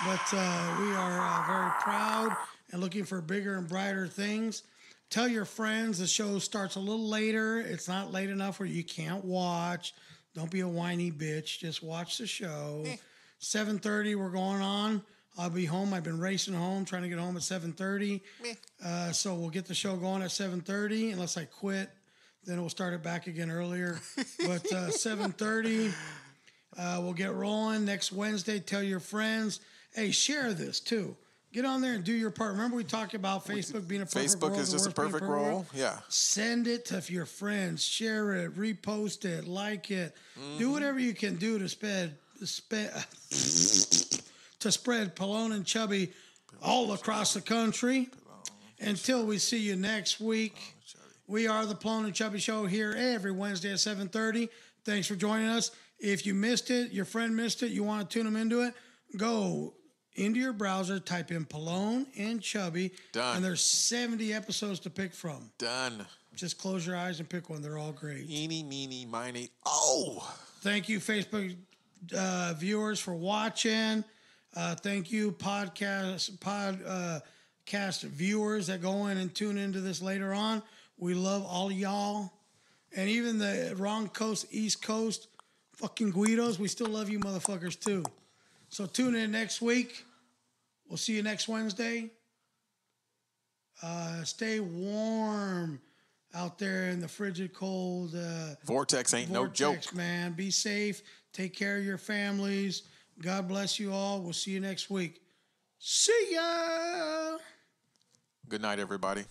But uh, we are uh, very proud and looking for bigger and brighter things. Tell your friends. The show starts a little later. It's not late enough where you can't watch. Don't be a whiny bitch. Just watch the show. Eh. seven thirty, we're going on. I'll be home. I've been racing home, trying to get home at seven thirty. Eh. Uh, so we'll get the show going at seven thirty, unless I quit. Then we'll start it back again earlier. But uh, seven thirty, uh, we'll get rolling. Next Wednesday, tell your friends. Hey, share this, too. Get on there and do your part. Remember we talked about Facebook being a perfect Facebook role. Facebook is just a perfect, perfect role. role. Yeah. Send it to your friends. Share it. Repost it. Like it. Mm-hmm. Do whatever you can do to spread, spread to spread Pelon and Chubby all across the country. Until we see you next week. We are the Pelon and Chubby Show here every Wednesday at seven thirty. Thanks for joining us. If you missed it, your friend missed it, you want to tune them into it, go into your browser, type in Pelon and Chubby. Done. And there's seventy episodes to pick from. Done. Just close your eyes and pick one. They're all great. Eeny, meeny, miny. Oh! Thank you, Facebook uh, viewers, for watching. Uh, thank you, podcast podcast uh, viewers that go in and tune into this later on. We love all y'all. And even the wrong coast, East Coast, fucking Guidos, we still love you motherfuckers, too. So tune in next week. We'll see you next Wednesday. Uh, stay warm out there in the frigid cold. Uh, vortex ain't vortex, no joke. Man, be safe. Take care of your families. God bless you all. We'll see you next week. See ya. Good night, everybody.